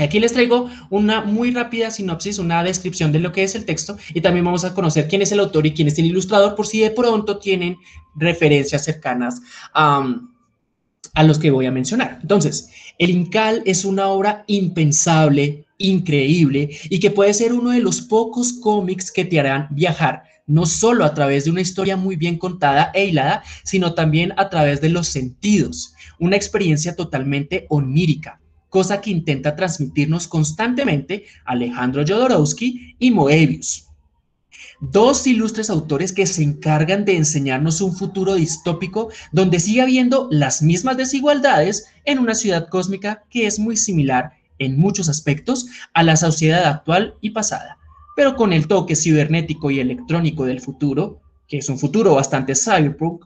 Aquí les traigo una muy rápida sinopsis, una descripción de lo que es el texto, y también vamos a conocer quién es el autor y quién es el ilustrador, por si de pronto tienen referencias cercanas a los que voy a mencionar. Entonces, El Incal es una obra impensable, increíble, y que puede ser uno de los pocos cómics que te harán viajar, no solo a través de una historia muy bien contada e hilada, sino también a través de los sentidos, una experiencia totalmente onírica, cosa que intenta transmitirnos constantemente Alejandro Jodorowsky y Moebius, dos ilustres autores que se encargan de enseñarnos un futuro distópico donde sigue habiendo las mismas desigualdades en una ciudad cósmica que es muy similar en muchos aspectos a la sociedad actual y pasada, pero con el toque cibernético y electrónico del futuro, que es un futuro bastante cyberpunk,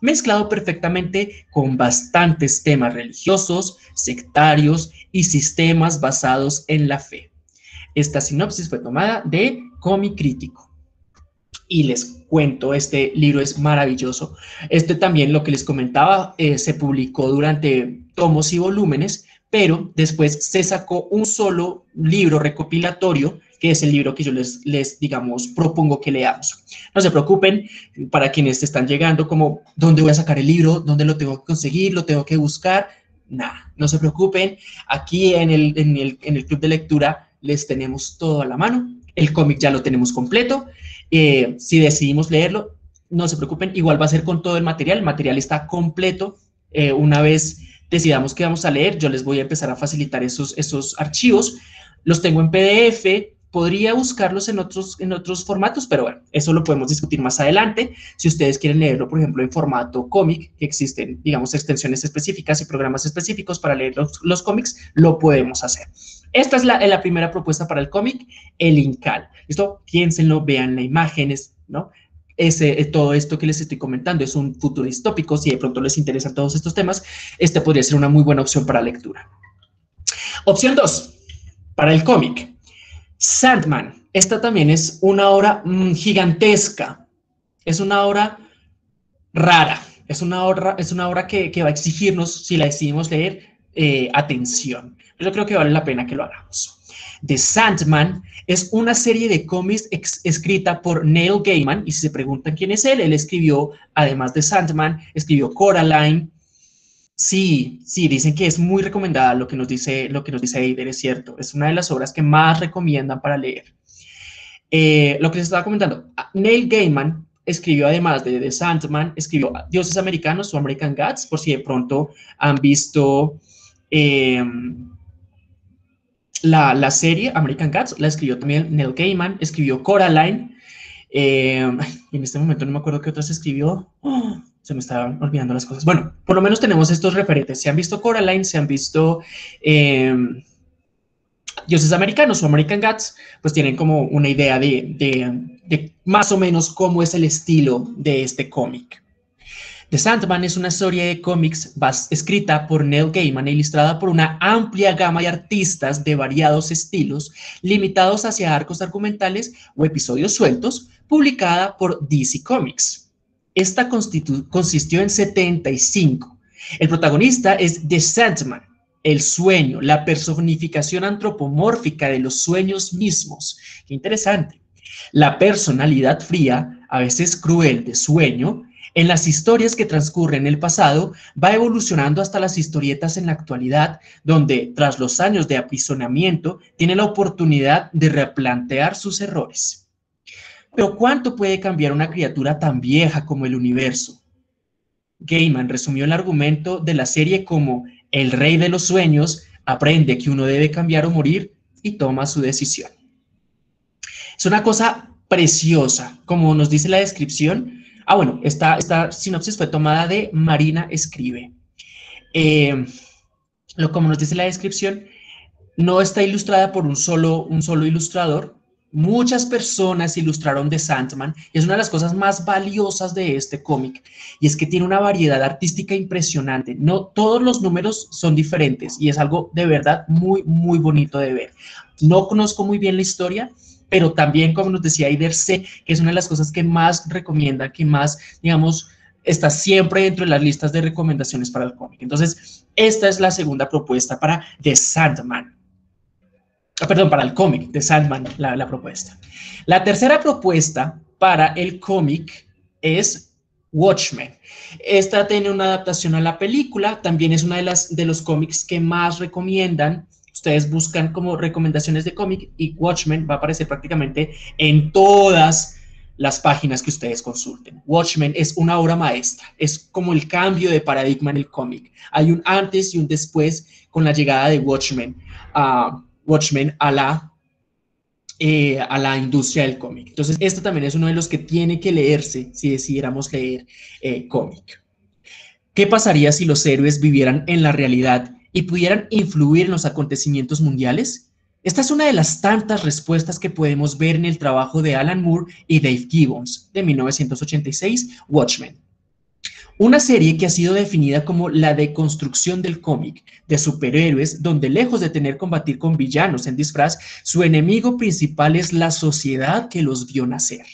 mezclado perfectamente con bastantes temas religiosos, sectarios y sistemas basados en la fe. Esta sinopsis fue tomada de Comic Crítico. Y les cuento, este libro es maravilloso. Este también, lo que les comentaba, se publicó durante tomos y volúmenes, pero después se sacó un solo libro recopilatorio, que es el libro que yo les digamos, propongo que leamos. No se preocupen, para quienes están llegando, como, ¿dónde voy a sacar el libro? ¿Dónde lo tengo que conseguir? ¿Lo tengo que buscar? Nada, no se preocupen. Aquí en el Club de Lectura les tenemos todo a la mano. El cómic ya lo tenemos completo. Si decidimos leerlo, no se preocupen. Igual va a ser con todo el material. El material está completo. Una vez decidamos qué vamos a leer, yo les voy a empezar a facilitar esos archivos. Los tengo en PDF. Podría buscarlos en otros formatos, pero bueno, eso lo podemos discutir más adelante. Si ustedes quieren leerlo, por ejemplo, en formato cómic, que existen, digamos, extensiones específicas y programas específicos para leer los cómics, lo podemos hacer. Esta es la primera propuesta para el cómic, El Incal. ¿Listo? Piénsenlo, vean las imágenes, ¿no? Todo esto que les estoy comentando es un futuro distópico. Si de pronto les interesan todos estos temas, esta podría ser una muy buena opción para lectura. Opción 2, para el cómic. Sandman, esta también es una obra gigantesca, es una obra rara, es una obra que va a exigirnos, si la decidimos leer, atención. Yo creo que vale la pena que lo hagamos. The Sandman es una serie de cómics escrita por Neil Gaiman, y si se preguntan quién es él, él escribió, además de Sandman, escribió Coraline. Sí, dicen que es muy recomendada, lo que nos dice Eider, es cierto. Es una de las obras que más recomiendan para leer. Lo que les estaba comentando, Neil Gaiman escribió, además de The Sandman, escribió Dioses Americanos o American Gods, por si de pronto han visto la serie American Gods, la escribió también Neil Gaiman, escribió Coraline, en este momento no me acuerdo qué otras escribió. Se me estaban olvidando las cosas. Bueno, por lo menos tenemos estos referentes. Se han visto Coraline, se han visto Dioses Americanos o American Gods, pues tienen como una idea de más o menos cómo es el estilo de este cómic. The Sandman es una serie de cómics escrita por Neil Gaiman e ilustrada por una amplia gama de artistas de variados estilos, limitados hacia arcos argumentales o episodios sueltos, publicada por DC Comics. Esta consistió en 75. El protagonista es The Sandman, el sueño, la personificación antropomórfica de los sueños mismos. Qué interesante. La personalidad fría, a veces cruel, de sueño, en las historias que transcurren en el pasado, va evolucionando hasta las historietas en la actualidad, donde, tras los años de apisonamiento, tiene la oportunidad de replantear sus errores. Pero ¿cuánto puede cambiar una criatura tan vieja como el universo? Gaiman resumió el argumento de la serie como el rey de los sueños aprende que uno debe cambiar o morir y toma su decisión. Es una cosa preciosa, como nos dice la descripción. Ah, bueno, esta sinopsis fue tomada de Marina Escribe. Como nos dice la descripción, no está ilustrada por un solo ilustrador. Muchas personas ilustraron The Sandman, y es una de las cosas más valiosas de este cómic, y es que tiene una variedad artística impresionante. No todos los números son diferentes, y es algo de verdad muy, muy bonito de ver. No conozco muy bien la historia, pero también, como nos decía Eider C., que es una de las cosas que más recomienda, que más, digamos, está siempre dentro de las listas de recomendaciones para el cómic. Entonces, esta es la segunda propuesta para The Sandman. Perdón, para el cómic de Sandman, la propuesta. La tercera propuesta para el cómic es Watchmen. Esta tiene una adaptación a la película, también es una de los cómics que más recomiendan. Ustedes buscan como recomendaciones de cómic y Watchmen va a aparecer prácticamente en todas las páginas que ustedes consulten. Watchmen es una obra maestra, es como el cambio de paradigma en el cómic. Hay un antes y un después con la llegada de Watchmen a la industria del cómic. Entonces, este también es uno de los que tiene que leerse si decidiéramos leer cómic. ¿Qué pasaría si los héroes vivieran en la realidad y pudieran influir en los acontecimientos mundiales? Esta es una de las tantas respuestas que podemos ver en el trabajo de Alan Moore y Dave Gibbons, de 1986, Watchmen. Una serie que ha sido definida como la deconstrucción del cómic, de superhéroes, donde lejos de tener que combatir con villanos en disfraz, su enemigo principal es la sociedad que los vio nacer.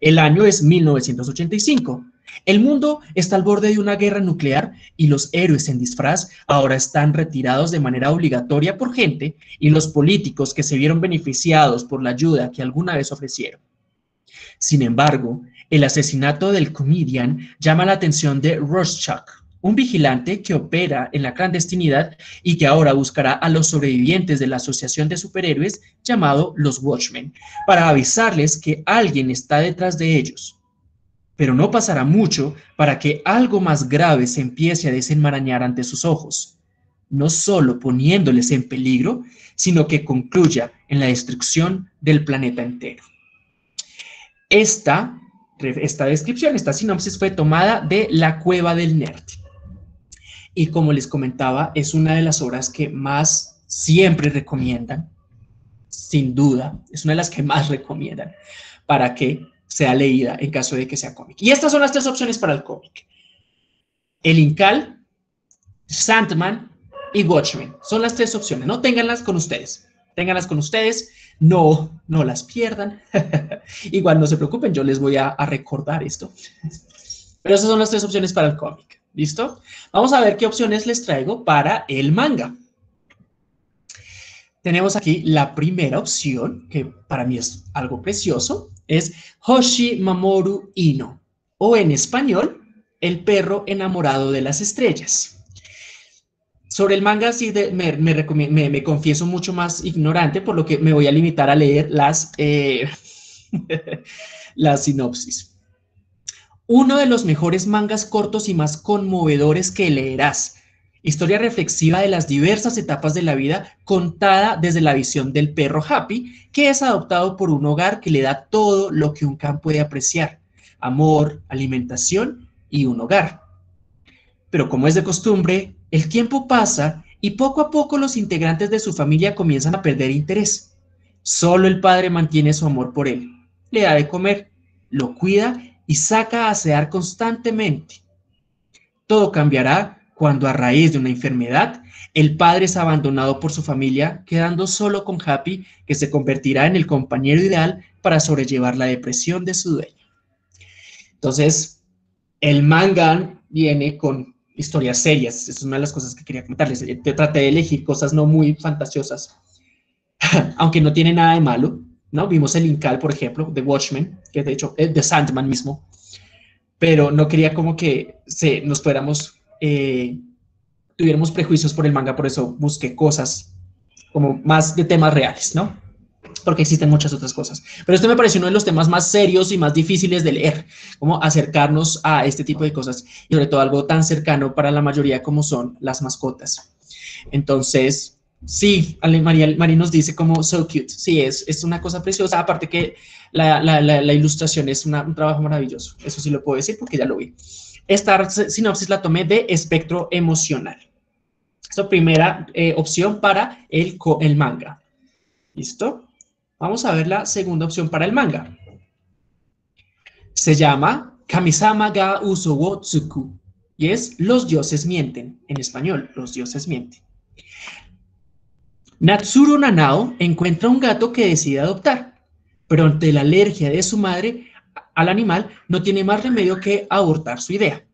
El año es 1985. El mundo está al borde de una guerra nuclear y los héroes en disfraz ahora están retirados de manera obligatoria por gente y los políticos que se vieron beneficiados por la ayuda que alguna vez ofrecieron. Sin embargo, el asesinato del comedian llama la atención de Rorschach, un vigilante que opera en la clandestinidad y que ahora buscará a los sobrevivientes de la asociación de superhéroes llamado los Watchmen, para avisarles que alguien está detrás de ellos. Pero no pasará mucho para que algo más grave se empiece a desenmarañar ante sus ojos, no solo poniéndoles en peligro, sino que concluya en la destrucción del planeta entero. Esta descripción, esta sinopsis fue tomada de La Cueva del Nerd. Y como les comentaba, es una de las obras que más siempre recomiendan, sin duda, es una de las que más recomiendan para que sea leída en caso de que sea cómic. Y estas son las tres opciones para el cómic. El Incal, Sandman y Watchmen. Son las tres opciones, ¿no? Ténganlas con ustedes. Ténganlas con ustedes, no las pierdan. Igual no se preocupen, yo les voy a recordar esto. Pero esas son las tres opciones para el cómic, ¿listo? Vamos a ver qué opciones les traigo para el manga. Tenemos aquí la primera opción, que para mí es algo precioso, es Hoshi Mamoru Ino, o en español, El perro enamorado de las estrellas. Sobre el manga sí me confieso mucho más ignorante, por lo que me voy a limitar a leer las sinopsis. Uno de los mejores mangas cortos y más conmovedores que leerás. Historia reflexiva de las diversas etapas de la vida contada desde la visión del perro Happy, que es adoptado por un hogar que le da todo lo que un can puede apreciar. Amor, alimentación y un hogar. Pero como es de costumbre, el tiempo pasa y poco a poco los integrantes de su familia comienzan a perder interés. Solo el padre mantiene su amor por él, le da de comer, lo cuida y saca a asear constantemente. Todo cambiará cuando a raíz de una enfermedad, el padre es abandonado por su familia, quedando solo con Happy, que se convertirá en el compañero ideal para sobrellevar la depresión de su dueño. Entonces, el manga viene con historias serias, es una de las cosas que quería comentarles. Yo traté de elegir cosas no muy fantasiosas, aunque no tiene nada de malo, ¿no? Vimos El Incal, por ejemplo, de Watchmen, que de hecho es de Sandman mismo, pero no quería como que tuviéramos prejuicios por el manga, por eso busqué cosas como más de temas reales, ¿no? porque existen muchas otras cosas. Pero este me pareció uno de los temas más serios y más difíciles de leer, como acercarnos a este tipo de cosas, y sobre todo algo tan cercano para la mayoría como son las mascotas. Entonces, sí, María nos dice como so cute, sí, es una cosa preciosa, aparte que la ilustración es un trabajo maravilloso, eso sí lo puedo decir porque ya lo vi. Esta sinopsis la tomé de Espectro Emocional. Esta primera opción para el manga. ¿Listo? Vamos a ver la segunda opción para el manga. Se llama Kamisama ga Uso wo Tsuku y es Los dioses mienten. En español, Los dioses mienten. Natsuru Nanao encuentra un gato que decide adoptar, pero ante la alergia de su madre al animal no tiene más remedio que abortar su idea.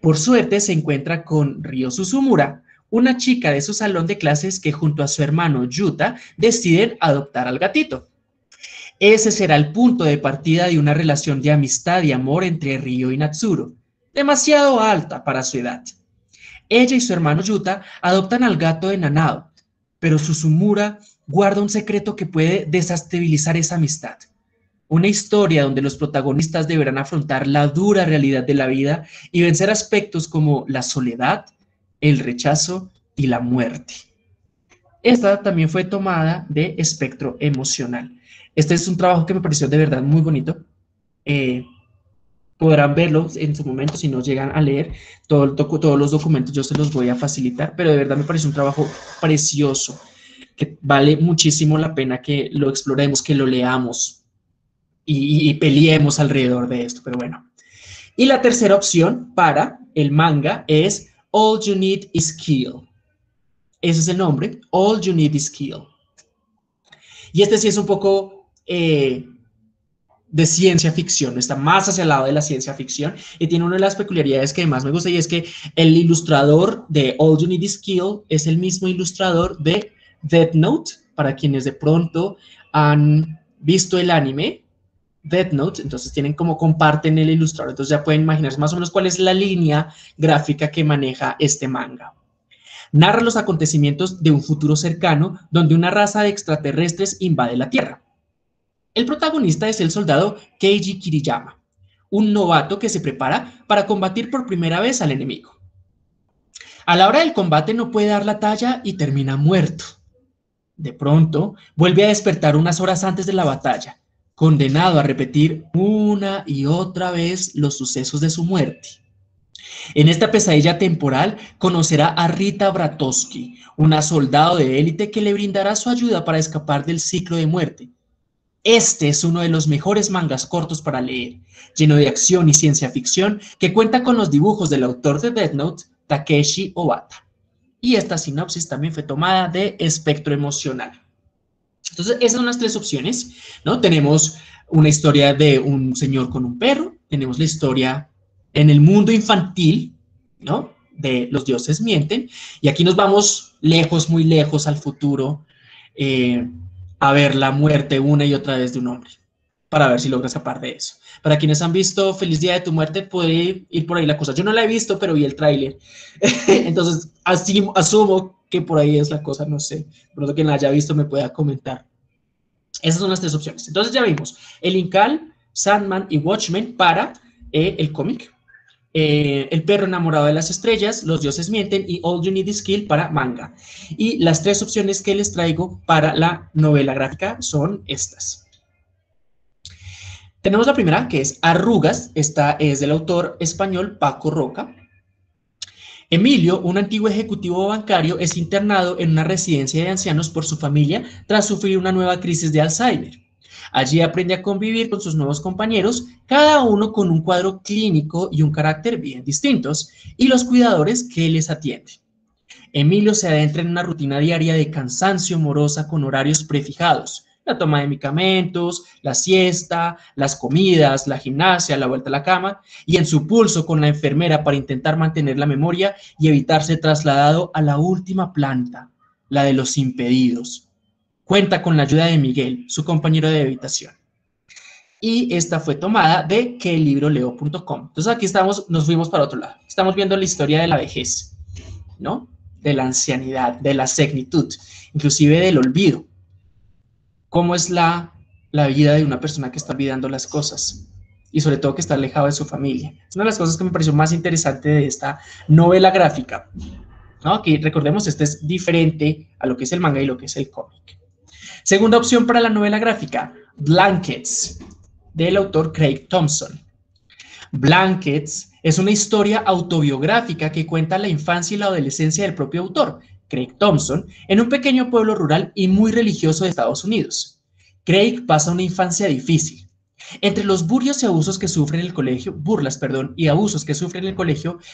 Por suerte se encuentra con Ryo Susumura, una chica de su salón de clases que junto a su hermano Yuta deciden adoptar al gatito. Ese será el punto de partida de una relación de amistad y amor entre Ryo y Natsuru, demasiado alta para su edad. Ella y su hermano Yuta adoptan al gato de Nanao, pero Susumura guarda un secreto que puede desestabilizar esa amistad. Una historia donde los protagonistas deberán afrontar la dura realidad de la vida y vencer aspectos como la soledad, el rechazo y la muerte. Esta también fue tomada de Espectro Emocional. Este es un trabajo que me pareció de verdad muy bonito. Podrán verlo en su momento si no llegan a leer. Todos los documentos yo se los voy a facilitar, pero de verdad me pareció un trabajo precioso, que vale muchísimo la pena que lo exploremos, que lo leamos y peleemos alrededor de esto, pero bueno. Y la tercera opción para el manga es All You Need Is Kill. Ese es el nombre, All You Need Is Kill. Y este sí es un poco de ciencia ficción, está más hacia el lado de la ciencia ficción y tiene una de las peculiaridades que más me gusta, y es que el ilustrador de All You Need Is Kill es el mismo ilustrador de Death Note. Para quienes de pronto han visto el anime Death Note, entonces tienen como comparten el ilustrador, entonces ya pueden imaginarse más o menos cuál es la línea gráfica que maneja este manga. Narra los acontecimientos de un futuro cercano donde una raza de extraterrestres invade la Tierra. El protagonista es el soldado Keiji Kiriyama, un novato que se prepara para combatir por primera vez al enemigo. A la hora del combate no puede dar la talla y termina muerto. De pronto, vuelve a despertar unas horas antes de la batalla, condenado a repetir una y otra vez los sucesos de su muerte. En esta pesadilla temporal conocerá a Rita Bratowski, una soldado de élite que le brindará su ayuda para escapar del ciclo de muerte. Este es uno de los mejores mangas cortos para leer, lleno de acción y ciencia ficción, que cuenta con los dibujos del autor de Death Note, Takeshi Obata. Y esta sinopsis también fue tomada de Espectro Emocional. Entonces, esas son las tres opciones, ¿no? Tenemos una historia de un señor con un perro, tenemos la historia en el mundo infantil, ¿no?, de Los dioses mienten, y aquí nos vamos lejos, muy lejos al futuro, a ver la muerte una y otra vez de un hombre, para ver si logra escapar de eso. Para quienes han visto Feliz Día de tu Muerte, puede ir por ahí la cosa. Yo no la he visto, pero vi el tráiler. Entonces, así asumo que por ahí es la cosa, no sé. Pronto quien la haya visto me pueda comentar. Esas son las tres opciones. Entonces ya vimos El Incal, Sandman y Watchmen para el cómic, El perro enamorado de las estrellas, Los dioses mienten y All You Need Is Kill para manga. Y las tres opciones que les traigo para la novela gráfica son estas. Tenemos la primera, que es Arrugas. Esta es del autor español Paco Roca. Emilio, un antiguo ejecutivo bancario, es internado en una residencia de ancianos por su familia tras sufrir una nueva crisis de Alzheimer. Allí aprende a convivir con sus nuevos compañeros, cada uno con un cuadro clínico y un carácter bien distintos, y los cuidadores que les atienden. Emilio se adentra en una rutina diaria de cansancio morosa con horarios prefijados: la toma de medicamentos, la siesta, las comidas, la gimnasia, la vuelta a la cama, y en su pulso con la enfermera para intentar mantener la memoria y evitar ser trasladado a la última planta, la de los impedidos. Cuenta con la ayuda de Miguel, su compañero de habitación. Y esta fue tomada de quelibro.leo.com. Entonces aquí estamos, nos fuimos para otro lado. Estamos viendo la historia de la vejez, ¿no?, de la ancianidad, de la senectud, inclusive del olvido. cómo es la vida de una persona que está olvidando las cosas y sobre todo que está alejado de su familia. Es una de las cosas que me pareció más interesante de esta novela gráfica, ¿no? Que recordemos, este es diferente a lo que es el manga y lo que es el cómic. Segunda opción para la novela gráfica, Blankets, del autor Craig Thompson. Blankets es una historia autobiográfica que cuenta la infancia y la adolescencia del propio autor, Craig Thompson, en un pequeño pueblo rural y muy religioso de Estados Unidos. Craig pasa una infancia difícil. Entre los burlas y abusos que sufre en el colegio,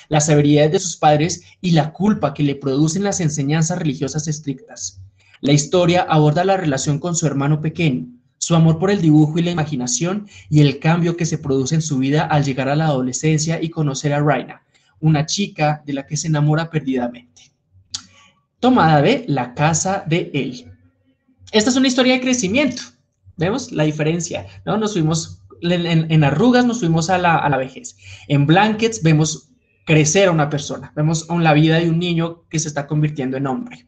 las severidades de sus padres y la culpa que le producen las enseñanzas religiosas estrictas. La historia aborda la relación con su hermano pequeño, su amor por el dibujo y la imaginación y el cambio que se produce en su vida al llegar a la adolescencia y conocer a Raina, una chica de la que se enamora perdidamente. Tomada de La casa de él. Esta es una historia de crecimiento. Vemos la diferencia, ¿no? Nos fuimos en Arrugas, nos fuimos a la vejez. En Blankets vemos crecer a una persona, vemos la vida de un niño que se está convirtiendo en hombre,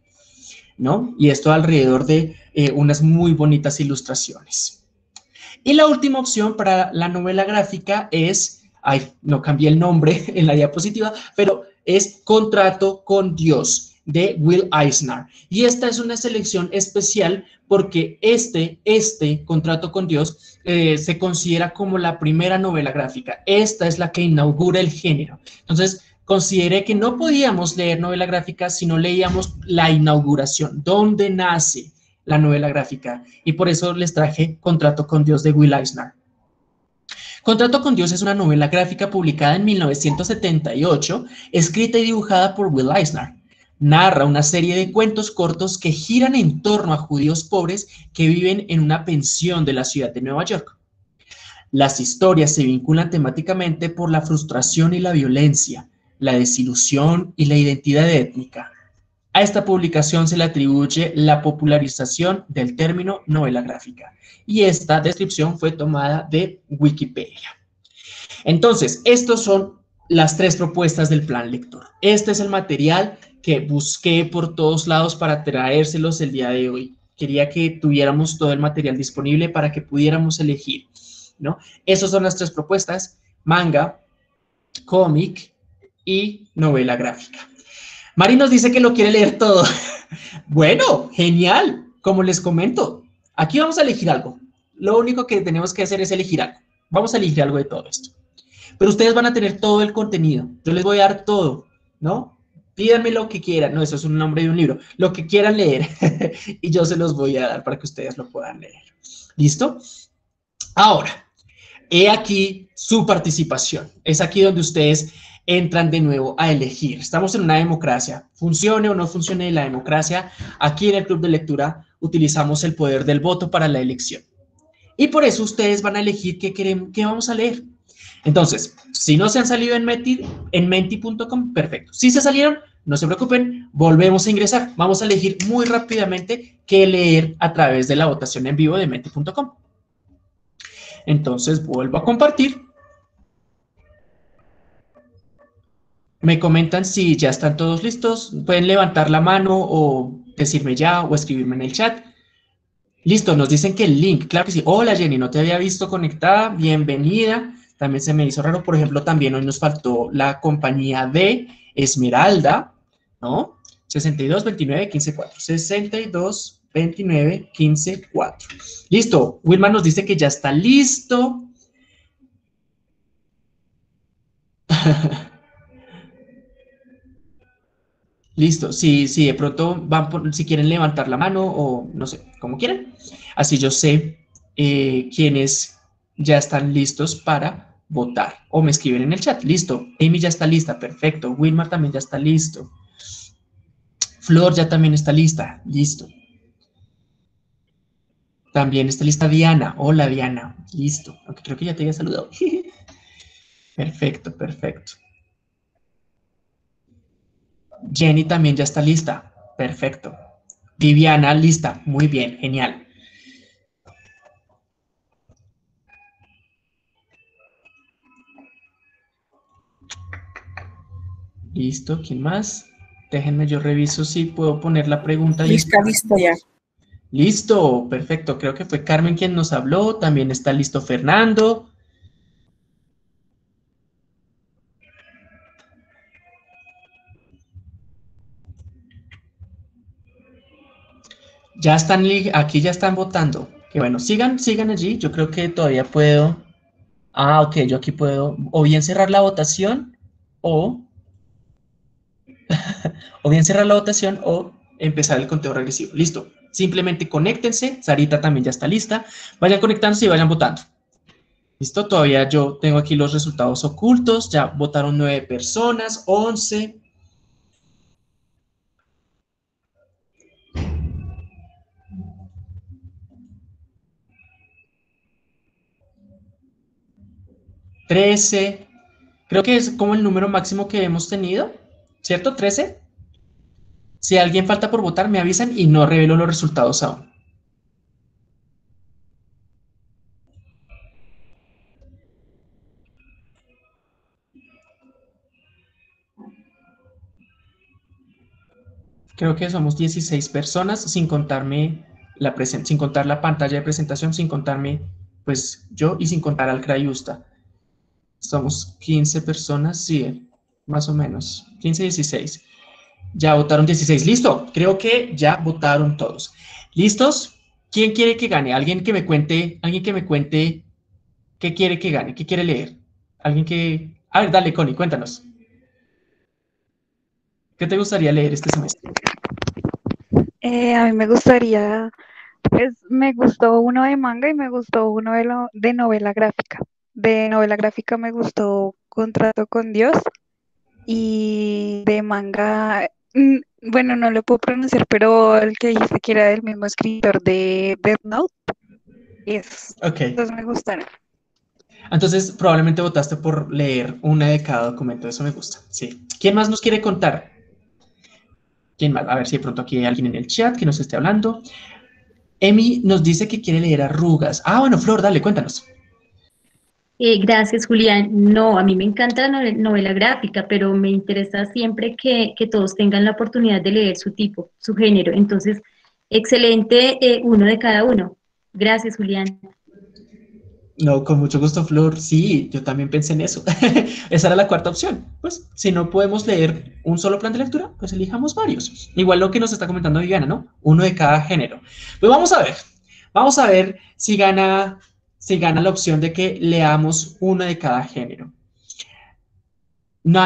¿no? Y esto alrededor de unas muy bonitas ilustraciones. Y la última opción para la novela gráfica es, ay, no cambié el nombre en la diapositiva, pero es Contrato con Dios, de Will Eisner. Y esta es una selección especial porque este Contrato con Dios se considera como la primera novela gráfica. Esta es la que inaugura el género. Entonces, consideré que no podíamos leer novela gráfica si no leíamos la inauguración, donde nace la novela gráfica. Y por eso les traje Contrato con Dios de Will Eisner. Contrato con Dios es una novela gráfica publicada en 1978, escrita y dibujada por Will Eisner. Narra una serie de cuentos cortos que giran en torno a judíos pobres que viven en una pensión de la ciudad de Nueva York. Las historias se vinculan temáticamente por la frustración y la violencia, la desilusión y la identidad étnica. A esta publicación se le atribuye la popularización del término novela gráfica. Y esta descripción fue tomada de Wikipedia. Entonces, estas son las tres propuestas del plan lector. Este es el material que busqué por todos lados para traérselos el día de hoy. Quería que tuviéramos todo el material disponible para que pudiéramos elegir, ¿no? Esas son las tres propuestas: manga, cómic y novela gráfica. Mari nos dice que lo quiere leer todo. Bueno, genial. Como les comento, aquí vamos a elegir algo. Lo único que tenemos que hacer es elegir algo. Vamos a elegir algo de todo esto. Pero ustedes van a tener todo el contenido. Yo les voy a dar todo, ¿no? Pídanme lo que quieran. No, eso es un nombre de un libro. Lo que quieran leer. Y yo se los voy a dar para que ustedes lo puedan leer. ¿Listo? Ahora, he aquí su participación. Es aquí donde ustedes entran de nuevo a elegir. Estamos en una democracia. Funcione o no funcione la democracia, aquí en el Club de Lectura utilizamos el poder del voto para la elección. Y por eso ustedes van a elegir qué vamos a leer. Entonces, si no se han salido en menti.com, perfecto. Si se salieron, no se preocupen, volvemos a ingresar. Vamos a elegir muy rápidamente qué leer a través de la votación en vivo de menti.com. Entonces, vuelvo a compartir. Me comentan si ya están todos listos. Pueden levantar la mano o decirme ya o escribirme en el chat. Listo, nos dicen que el link, claro que sí. Hola Jenny, no te había visto conectada, bienvenida. También se me hizo raro, por ejemplo, también hoy nos faltó la compañía de Esmeralda, ¿no? 6229-154, 6229-154. Listo, Wilma nos dice que ya está listo. Listo, si de pronto van si quieren levantar la mano o no sé, como quieran. Así yo sé quiénes ya están listos para votar. O me escriben en el chat. Listo, Amy ya está lista, perfecto. Wilmar también ya está listo. Flor ya también está lista, listo. También está lista Diana. Hola Diana, listo. Aunque creo que ya te había saludado. Perfecto, perfecto. Jenny también ya está lista, perfecto. Viviana lista, muy bien, genial. Listo, ¿quién más? Déjenme, yo reviso si puedo poner la pregunta. Lista, lista ya. Listo, perfecto. Creo que fue Carmen quien nos habló. También está listo Fernando. Ya están, aquí ya están votando. Que bueno, sigan allí. Yo creo que todavía puedo. Ah, ok, yo aquí puedo o bien cerrar la votación o... empezar el conteo regresivo. Listo. Simplemente conéctense. Sarita también ya está lista. Vayan conectándose y vayan votando. Listo, todavía yo tengo aquí los resultados ocultos. Ya votaron 9 personas, 11. Trece, creo que es como el número máximo que hemos tenido, ¿cierto? 13. Si alguien falta por votar, me avisan y no revelo los resultados aún. Creo que somos 16 personas, sin contarme la pantalla de presentación, sin contarme pues yo y sin contar al CRAI-USTA. Somos 15 personas, sí, más o menos, 15, 16. Ya votaron 16, listo, creo que ya votaron todos. ¿Listos? ¿Quién quiere que gane? Alguien que me cuente qué quiere que gane, qué quiere leer. Alguien que... A ver, dale, Connie, cuéntanos. ¿Qué te gustaría leer este semestre? A mí me gustaría... Pues me gustó uno de manga y me gustó uno de novela gráfica. De novela gráfica me gustó Contrato con Dios y de manga, bueno, no lo puedo pronunciar, pero el que dijiste que era del mismo escritor de Death Note, yes. Ok. Entonces me gustaron. Entonces probablemente votaste por leer una de cada documento, eso me gusta, sí. ¿Quién más nos quiere contar? ¿Quién más? A ver si de pronto aquí hay alguien en el chat que nos esté hablando. Emi nos dice que quiere leer Arrugas. Ah, bueno, Flor, dale, cuéntanos. Gracias, Julián. No, a mí me encanta la novela gráfica, pero me interesa siempre que todos tengan la oportunidad de leer su tipo, su género. Entonces, excelente uno de cada uno. Gracias, Julián. No, con mucho gusto, Flor. Sí, yo también pensé en eso. Esa era la cuarta opción. Pues, si no podemos leer un solo plan de lectura, pues elijamos varios. Igual lo que nos está comentando Viviana, ¿no? Uno de cada género. Pues vamos a ver si gana... Se gana la opción de que leamos una de cada género.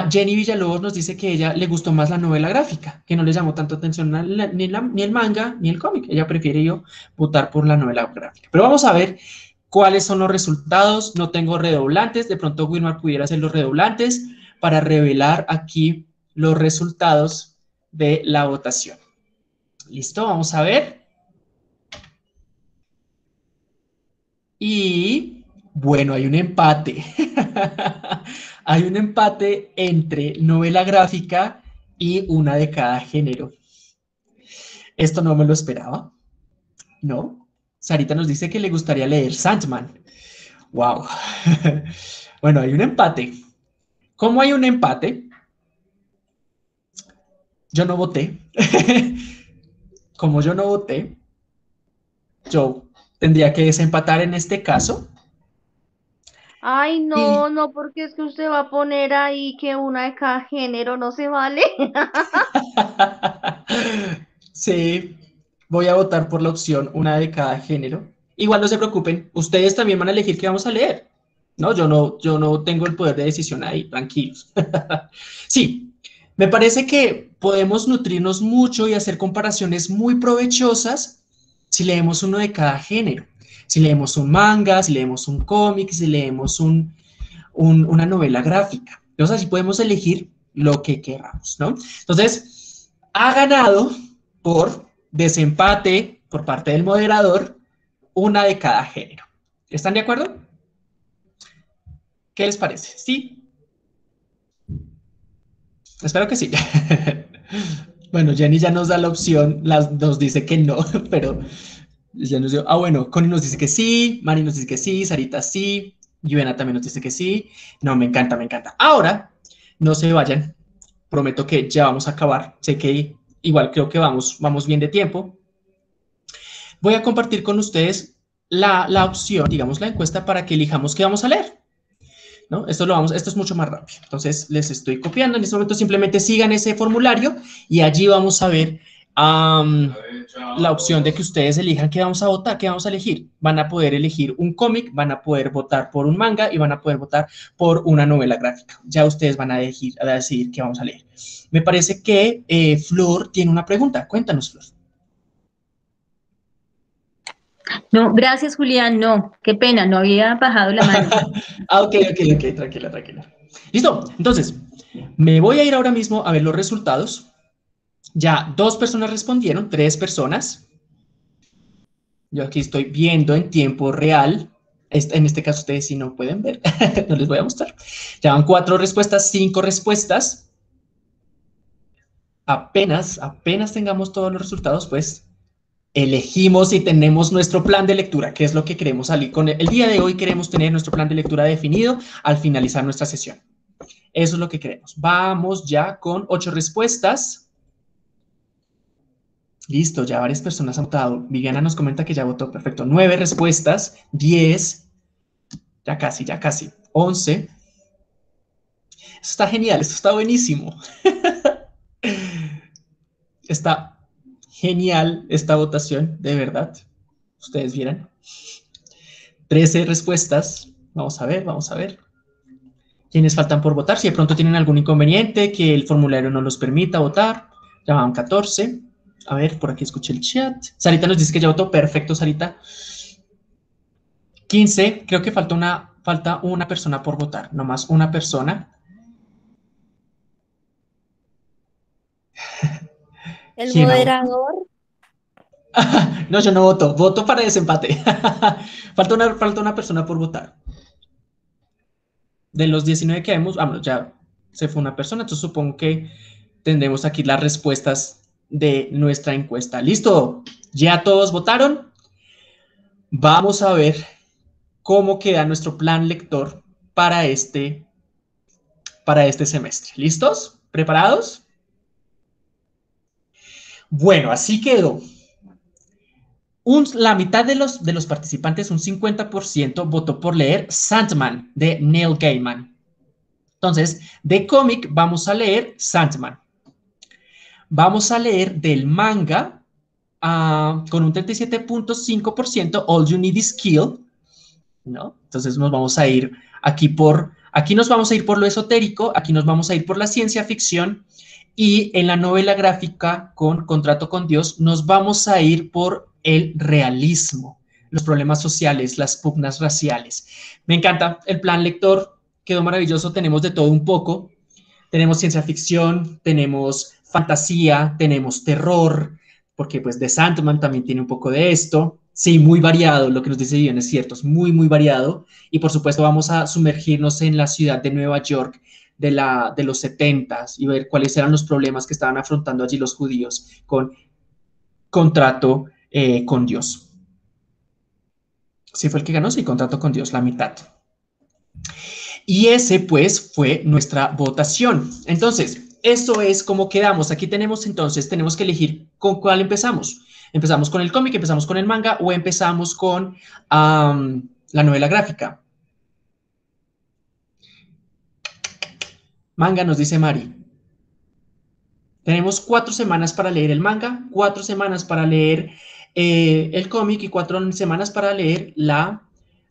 Jenny Villalobos nos dice que a ella le gustó más la novela gráfica, que no le llamó tanto atención ni el manga ni el cómic. Ella prefirió votar por la novela gráfica. Pero vamos a ver cuáles son los resultados. No tengo redoblantes. De pronto Wilmar pudiera hacer los redoblantes para revelar aquí los resultados de la votación. Listo, vamos a ver. Y, bueno, hay un empate. Hay un empate entre novela gráfica y una de cada género. Esto no me lo esperaba, ¿no? Sarita nos dice que le gustaría leer Sandman. ¡Wow! Bueno, hay un empate. ¿Cómo hay un empate? Yo no voté. Como yo no voté, yo... Tendría que desempatar en este caso. Ay, no, no, porque es que usted va a poner ahí que una de cada género no se vale. Sí, voy a votar por la opción una de cada género. Igual no se preocupen, ustedes también van a elegir qué vamos a leer. No, yo no tengo el poder de decisión ahí, tranquilos. Sí, me parece que podemos nutrirnos mucho y hacer comparaciones muy provechosas si leemos uno de cada género, si leemos un manga, si leemos un cómic, si leemos una novela gráfica. Entonces, así podemos elegir lo que queramos, ¿no? Entonces, ha ganado por desempate, por parte del moderador, una de cada género. ¿Están de acuerdo? ¿Qué les parece? ¿Sí? Espero que sí. Bueno, Jenny ya nos da la opción, nos dice que no, pero ya nos dio... Ah, bueno, Connie nos dice que sí, Mari nos dice que sí, Sarita sí, Yuvena también nos dice que sí. No, me encanta, me encanta. Ahora, no se vayan, prometo que ya vamos a acabar. Sé que igual creo que vamos bien de tiempo. voy a compartir con ustedes la opción, digamos la encuesta, para que elijamos qué vamos a leer, ¿no? Esto es mucho más rápido. Entonces les estoy copiando, en este momento simplemente sigan ese formulario y allí vamos a ver la opción de que ustedes elijan qué vamos a votar, qué vamos a elegir. Van a poder elegir un cómic, van a poder votar por un manga y van a poder votar por una novela gráfica. Ya ustedes van a decidir qué vamos a leer. Me parece que Flor tiene una pregunta. Cuéntanos, Flor. No, gracias, Julián. No, qué pena, no había bajado la mano. Ah, ok, tranquila. Listo, entonces, me voy a ir ahora mismo a ver los resultados. Ya 2 personas respondieron, 3 personas. Yo aquí estoy viendo en tiempo real. En este caso ustedes sí no pueden ver, no les voy a mostrar. Ya van 4 respuestas, 5 respuestas. Apenas tengamos todos los resultados, pues elegimos y tenemos nuestro plan de lectura, que es lo que queremos salir con el día de hoy. Queremos tener nuestro plan de lectura definido al finalizar nuestra sesión. Eso es lo que queremos. Vamos ya con 8 respuestas. Listo, ya varias personas han votado. Viviana nos comenta que ya votó, perfecto. 9 respuestas, 10, ya casi, 11. Eso está genial, esto está buenísimo. Está genial esta votación, de verdad. Ustedes vieran. 13 respuestas, vamos a ver. ¿Quiénes faltan por votar? Si de pronto tienen algún inconveniente, que el formulario no los permita votar. Ya van 14. A ver, por aquí escuché el chat. Sarita nos dice que ya votó. Perfecto, Sarita. 15. Creo que falta una persona por votar. Nomás una persona. ¿El moderador? No, yo no voto. Voto para desempate. Falta una persona por votar. De los 19 que vemos, vámonos, ya se fue una persona. Entonces supongo que tendremos aquí las respuestas de nuestra encuesta. ¿Listo? ¿Ya todos votaron? Vamos a ver cómo queda nuestro plan lector para este semestre. ¿Listos? ¿Preparados? Bueno, así quedó. La mitad de los participantes, un 50%, votó por leer Sandman de Neil Gaiman. Entonces, de cómic vamos a leer Sandman. Vamos a leer del manga con un 37.5%, All You Need Is Kill, ¿no? Entonces nos vamos a ir aquí nos vamos a ir por lo esotérico, aquí nos vamos a ir por la ciencia ficción, y en la novela gráfica con Contrato con Dios nos vamos a ir por el realismo, los problemas sociales, las pugnas raciales. Me encanta el plan lector, quedó maravilloso, tenemos de todo un poco, tenemos ciencia ficción, tenemos fantasía, tenemos terror, porque pues The Sandman también tiene un poco de esto. Sí, muy variado, lo que nos dice Dion es cierto, es muy, muy variado. Y por supuesto vamos a sumergirnos en la ciudad de Nueva York de los 70s y ver cuáles eran los problemas que estaban afrontando allí los judíos con Contrato con Dios. Sí, fue el que ganó, sí, Contrato con Dios, la mitad. Y ese pues fue nuestra votación. Entonces, esto es como quedamos. Aquí tenemos que elegir con cuál empezamos. ¿Empezamos con el cómic, empezamos con el manga o empezamos con la novela gráfica? Manga, nos dice Mari. Tenemos 4 semanas para leer el manga, 4 semanas para leer el cómic y 4 semanas para leer la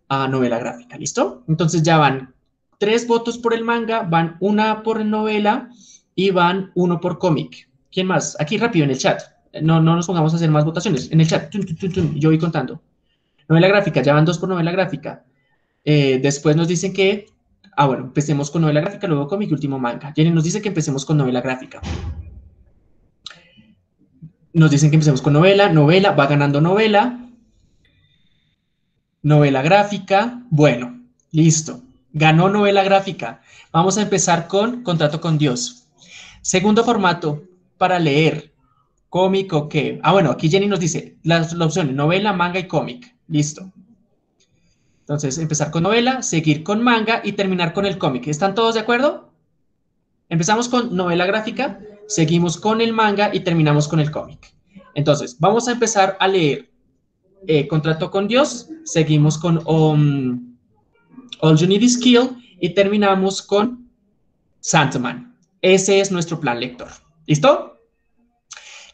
novela gráfica. ¿Listo? Entonces ya van 3 votos por el manga, van 1 por novela y van 1 por cómic. ¿Quién más? Aquí rápido en el chat. No nos pongamos a hacer más votaciones. En el chat. Yo voy contando. Novela gráfica. Ya van 2 por novela gráfica. Después nos dicen que... Ah, bueno. Empecemos con novela gráfica, luego cómic y último manga. Jenny nos dice que empecemos con novela gráfica. Nos dicen que empecemos con novela. Va ganando novela. Novela gráfica. Bueno. Listo. Ganó novela gráfica. Vamos a empezar con Contrato con Dios. Segundo formato para leer, cómic o qué. Ah, bueno, aquí Jenny nos dice las opciones, novela, manga y cómic. Listo. Entonces, empezar con novela, seguir con manga y terminar con el cómic. ¿Están todos de acuerdo? Empezamos con novela gráfica, seguimos con el manga y terminamos con el cómic. Entonces, vamos a empezar a leer Contrato con Dios, seguimos con All You Need Is Kill y terminamos con Sandman. Ese es nuestro plan lector. ¿Listo?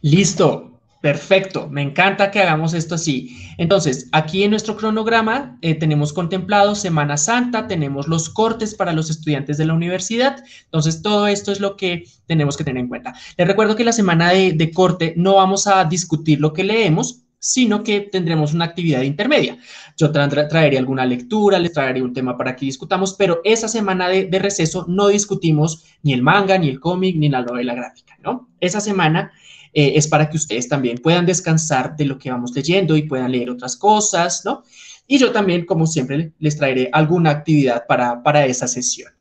Listo, perfecto. Me encanta que hagamos esto así. Entonces, aquí en nuestro cronograma tenemos contemplado Semana Santa, tenemos los cortes para los estudiantes de la universidad. Entonces, todo esto es lo que tenemos que tener en cuenta. Les recuerdo que la semana de corte no vamos a discutir lo que leemos, sino que tendremos una actividad intermedia. Yo traeré alguna lectura, les traeré un tema para que discutamos, pero esa semana de receso no discutimos ni el manga, ni el cómic, ni la novela gráfica, ¿no? Esa semana es para que ustedes también puedan descansar de lo que vamos leyendo y puedan leer otras cosas, ¿no? Y yo también, como siempre, les traeré alguna actividad para esa sesión.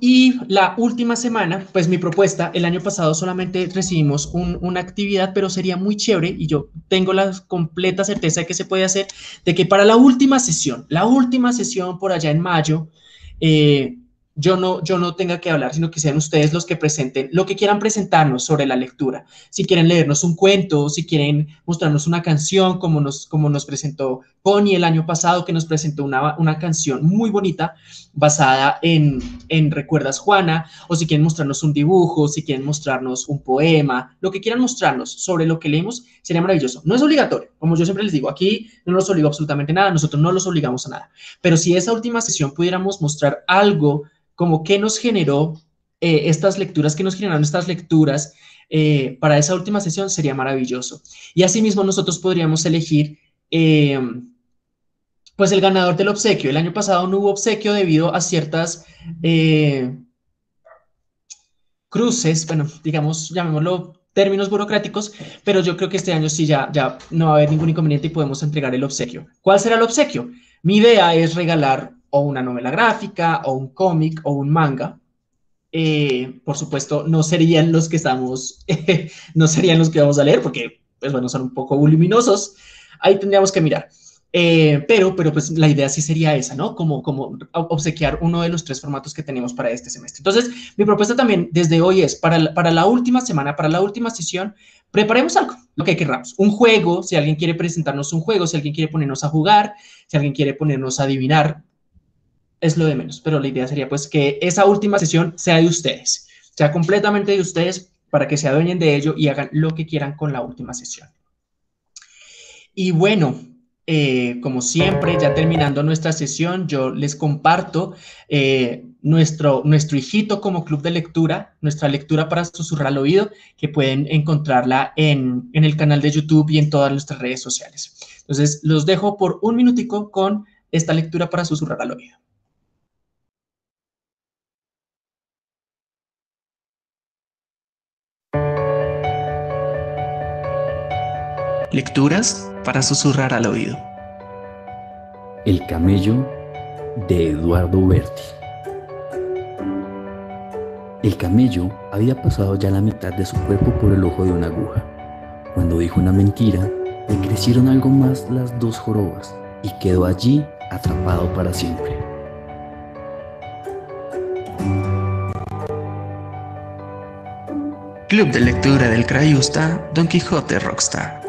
Y la última semana, pues mi propuesta, el año pasado solamente recibimos una actividad, pero sería muy chévere, y yo tengo la completa certeza de que se puede hacer, de que para la última sesión por allá en mayo, yo no tenga que hablar, sino que sean ustedes los que presenten lo que quieran presentarnos sobre la lectura. Si quieren leernos un cuento, si quieren mostrarnos una canción, como nos presentó Connie el año pasado, que nos presentó una canción muy bonita basada en Recuerdas Juana, o si quieren mostrarnos un dibujo, si quieren mostrarnos un poema, lo que quieran mostrarnos sobre lo que leemos sería maravilloso. No es obligatorio, como yo siempre les digo, aquí no nos obliga absolutamente nada, nosotros no los obligamos a nada. Pero si esa última sesión pudiéramos mostrar algo como qué nos generó estas lecturas, qué nos generaron estas lecturas para esa última sesión, sería maravilloso. Y asimismo nosotros podríamos elegir pues el ganador del obsequio. El año pasado no hubo obsequio debido a ciertas cruces, bueno, digamos, llamémoslo términos burocráticos, pero yo creo que este año sí ya no va a haber ningún inconveniente y podemos entregar el obsequio. ¿Cuál será el obsequio? Mi idea es regalar o una novela gráfica, o un cómic, o un manga. Por supuesto, no serían los que vamos a leer, porque, pues bueno, son un poco voluminosos. Ahí tendríamos que mirar. Pero pues la idea sí sería esa, ¿no? Como obsequiar uno de los tres formatos que tenemos para este semestre. Entonces, mi propuesta también desde hoy es, para la última semana, para la última sesión, preparemos algo, lo que queramos. Un juego, si alguien quiere presentarnos un juego, si alguien quiere ponernos a jugar, si alguien quiere ponernos a adivinar, es lo de menos, pero la idea sería pues que esa última sesión sea de ustedes, sea completamente de ustedes, para que se adueñen de ello y hagan lo que quieran con la última sesión. Y bueno, como siempre, ya terminando nuestra sesión, yo les comparto nuestro hijito como club de lectura, nuestra lectura para susurrar al oído, que pueden encontrarla en el canal de YouTube y en todas nuestras redes sociales. Entonces, los dejo por un minutico con esta lectura para susurrar al oído. Lecturas para susurrar al oído. El camello de Eduardo Berti. El camello había pasado ya la mitad de su cuerpo por el ojo de una aguja. Cuando dijo una mentira, le crecieron algo más las dos jorobas y quedó allí atrapado para siempre. Club de lectura del CRAI-USTA Don Quijote RockStar.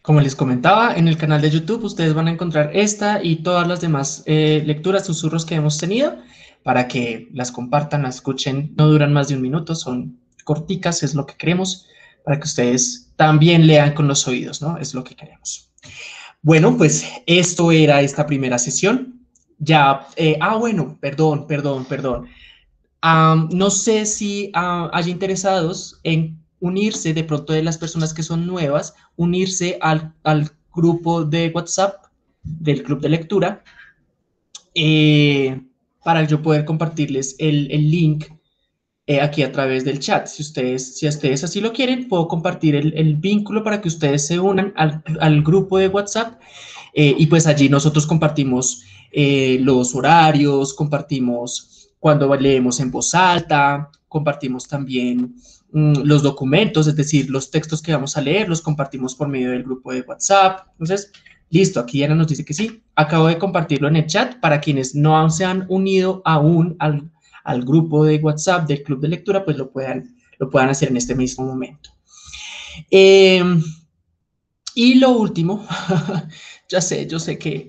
Como les comentaba, en el canal de YouTube ustedes van a encontrar esta y todas las demás lecturas, susurros que hemos tenido, para que las compartan, las escuchen. No duran más de un minuto, son corticas, es lo que queremos, para que ustedes también lean con los oídos, ¿no? Es lo que queremos. Bueno, pues esto era esta primera sesión. Ya, bueno, perdón. No sé si hay interesados en unirse, de pronto, de las personas que son nuevas, unirse al grupo de WhatsApp del club de lectura, para yo poder compartirles el link aquí a través del chat. Si ustedes así lo quieren, puedo compartir el vínculo para que ustedes se unan al grupo de WhatsApp, y pues allí nosotros compartimos los horarios, compartimos cuando leemos en voz alta, compartimos también los documentos, es decir, los textos que vamos a leer, los compartimos por medio del grupo de WhatsApp. Entonces, Listo, aquí Diana nos dice que sí. Acabo de compartirlo en el chat para quienes no se han unido aún al grupo de WhatsApp del Club de Lectura, pues lo puedan hacer en este mismo momento. Y lo último, ya sé, yo sé que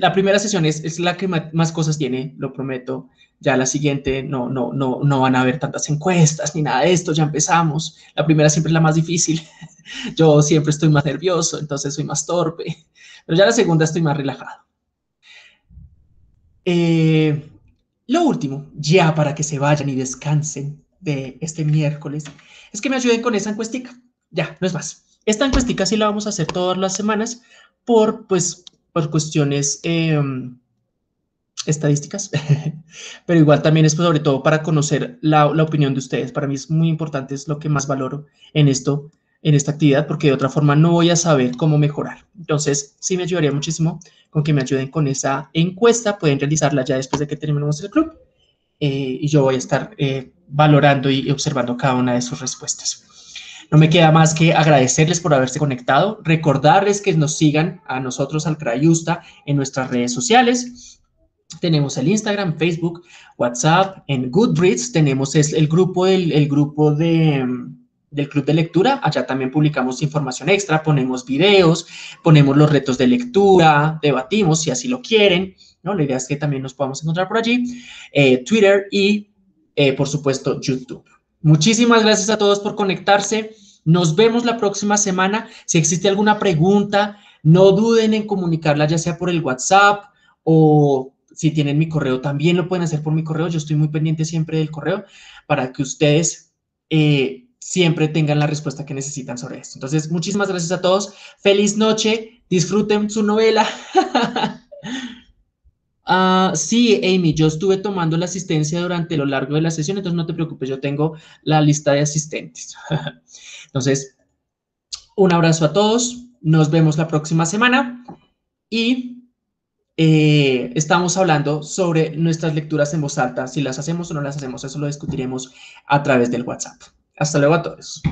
la primera sesión es la que más cosas tiene, lo prometo. Ya la siguiente no van a haber tantas encuestas ni nada de esto, ya empezamos. La primera siempre es la más difícil. Yo siempre estoy más nervioso, entonces soy más torpe. Pero ya la segunda estoy más relajado. Lo último, ya para que se vayan y descansen de este miércoles, es que me ayuden con esa encuestica. Ya, no es más. Esta encuestica sí la vamos a hacer todas las semanas por cuestiones estadísticas, pero igual también es sobre todo para conocer la opinión de ustedes. Para mí es muy importante, es lo que más valoro en esto, en esta actividad, porque de otra forma no voy a saber cómo mejorar. Entonces, sí me ayudaría muchísimo con que me ayuden con esa encuesta. Pueden realizarla ya después de que terminemos el club y yo voy a estar valorando y observando cada una de sus respuestas. No me queda más que agradecerles por haberse conectado, recordarles que nos sigan a nosotros, al CRAI-USTA, en nuestras redes sociales. Tenemos el Instagram, Facebook, WhatsApp, en Goodreads, tenemos el grupo del Club de Lectura. Allá también publicamos información extra, ponemos videos, ponemos los retos de lectura, debatimos si así lo quieren, ¿no? La idea es que también nos podamos encontrar por allí, Twitter y, por supuesto, YouTube. Muchísimas gracias a todos por conectarse. Nos vemos la próxima semana. Si existe alguna pregunta, no duden en comunicarla, ya sea por el WhatsApp o si tienen mi correo, también lo pueden hacer por mi correo. Yo estoy muy pendiente siempre del correo para que ustedes siempre tengan la respuesta que necesitan sobre esto. Entonces, muchísimas gracias a todos. Feliz noche. Disfruten su novela. Sí, Amy, yo estuve tomando la asistencia durante lo largo de la sesión, entonces no te preocupes, yo tengo la lista de asistentes. Entonces, un abrazo a todos, nos vemos la próxima semana y estamos hablando sobre nuestras lecturas en voz alta, si las hacemos o no las hacemos, eso lo discutiremos a través del WhatsApp. Hasta luego a todos.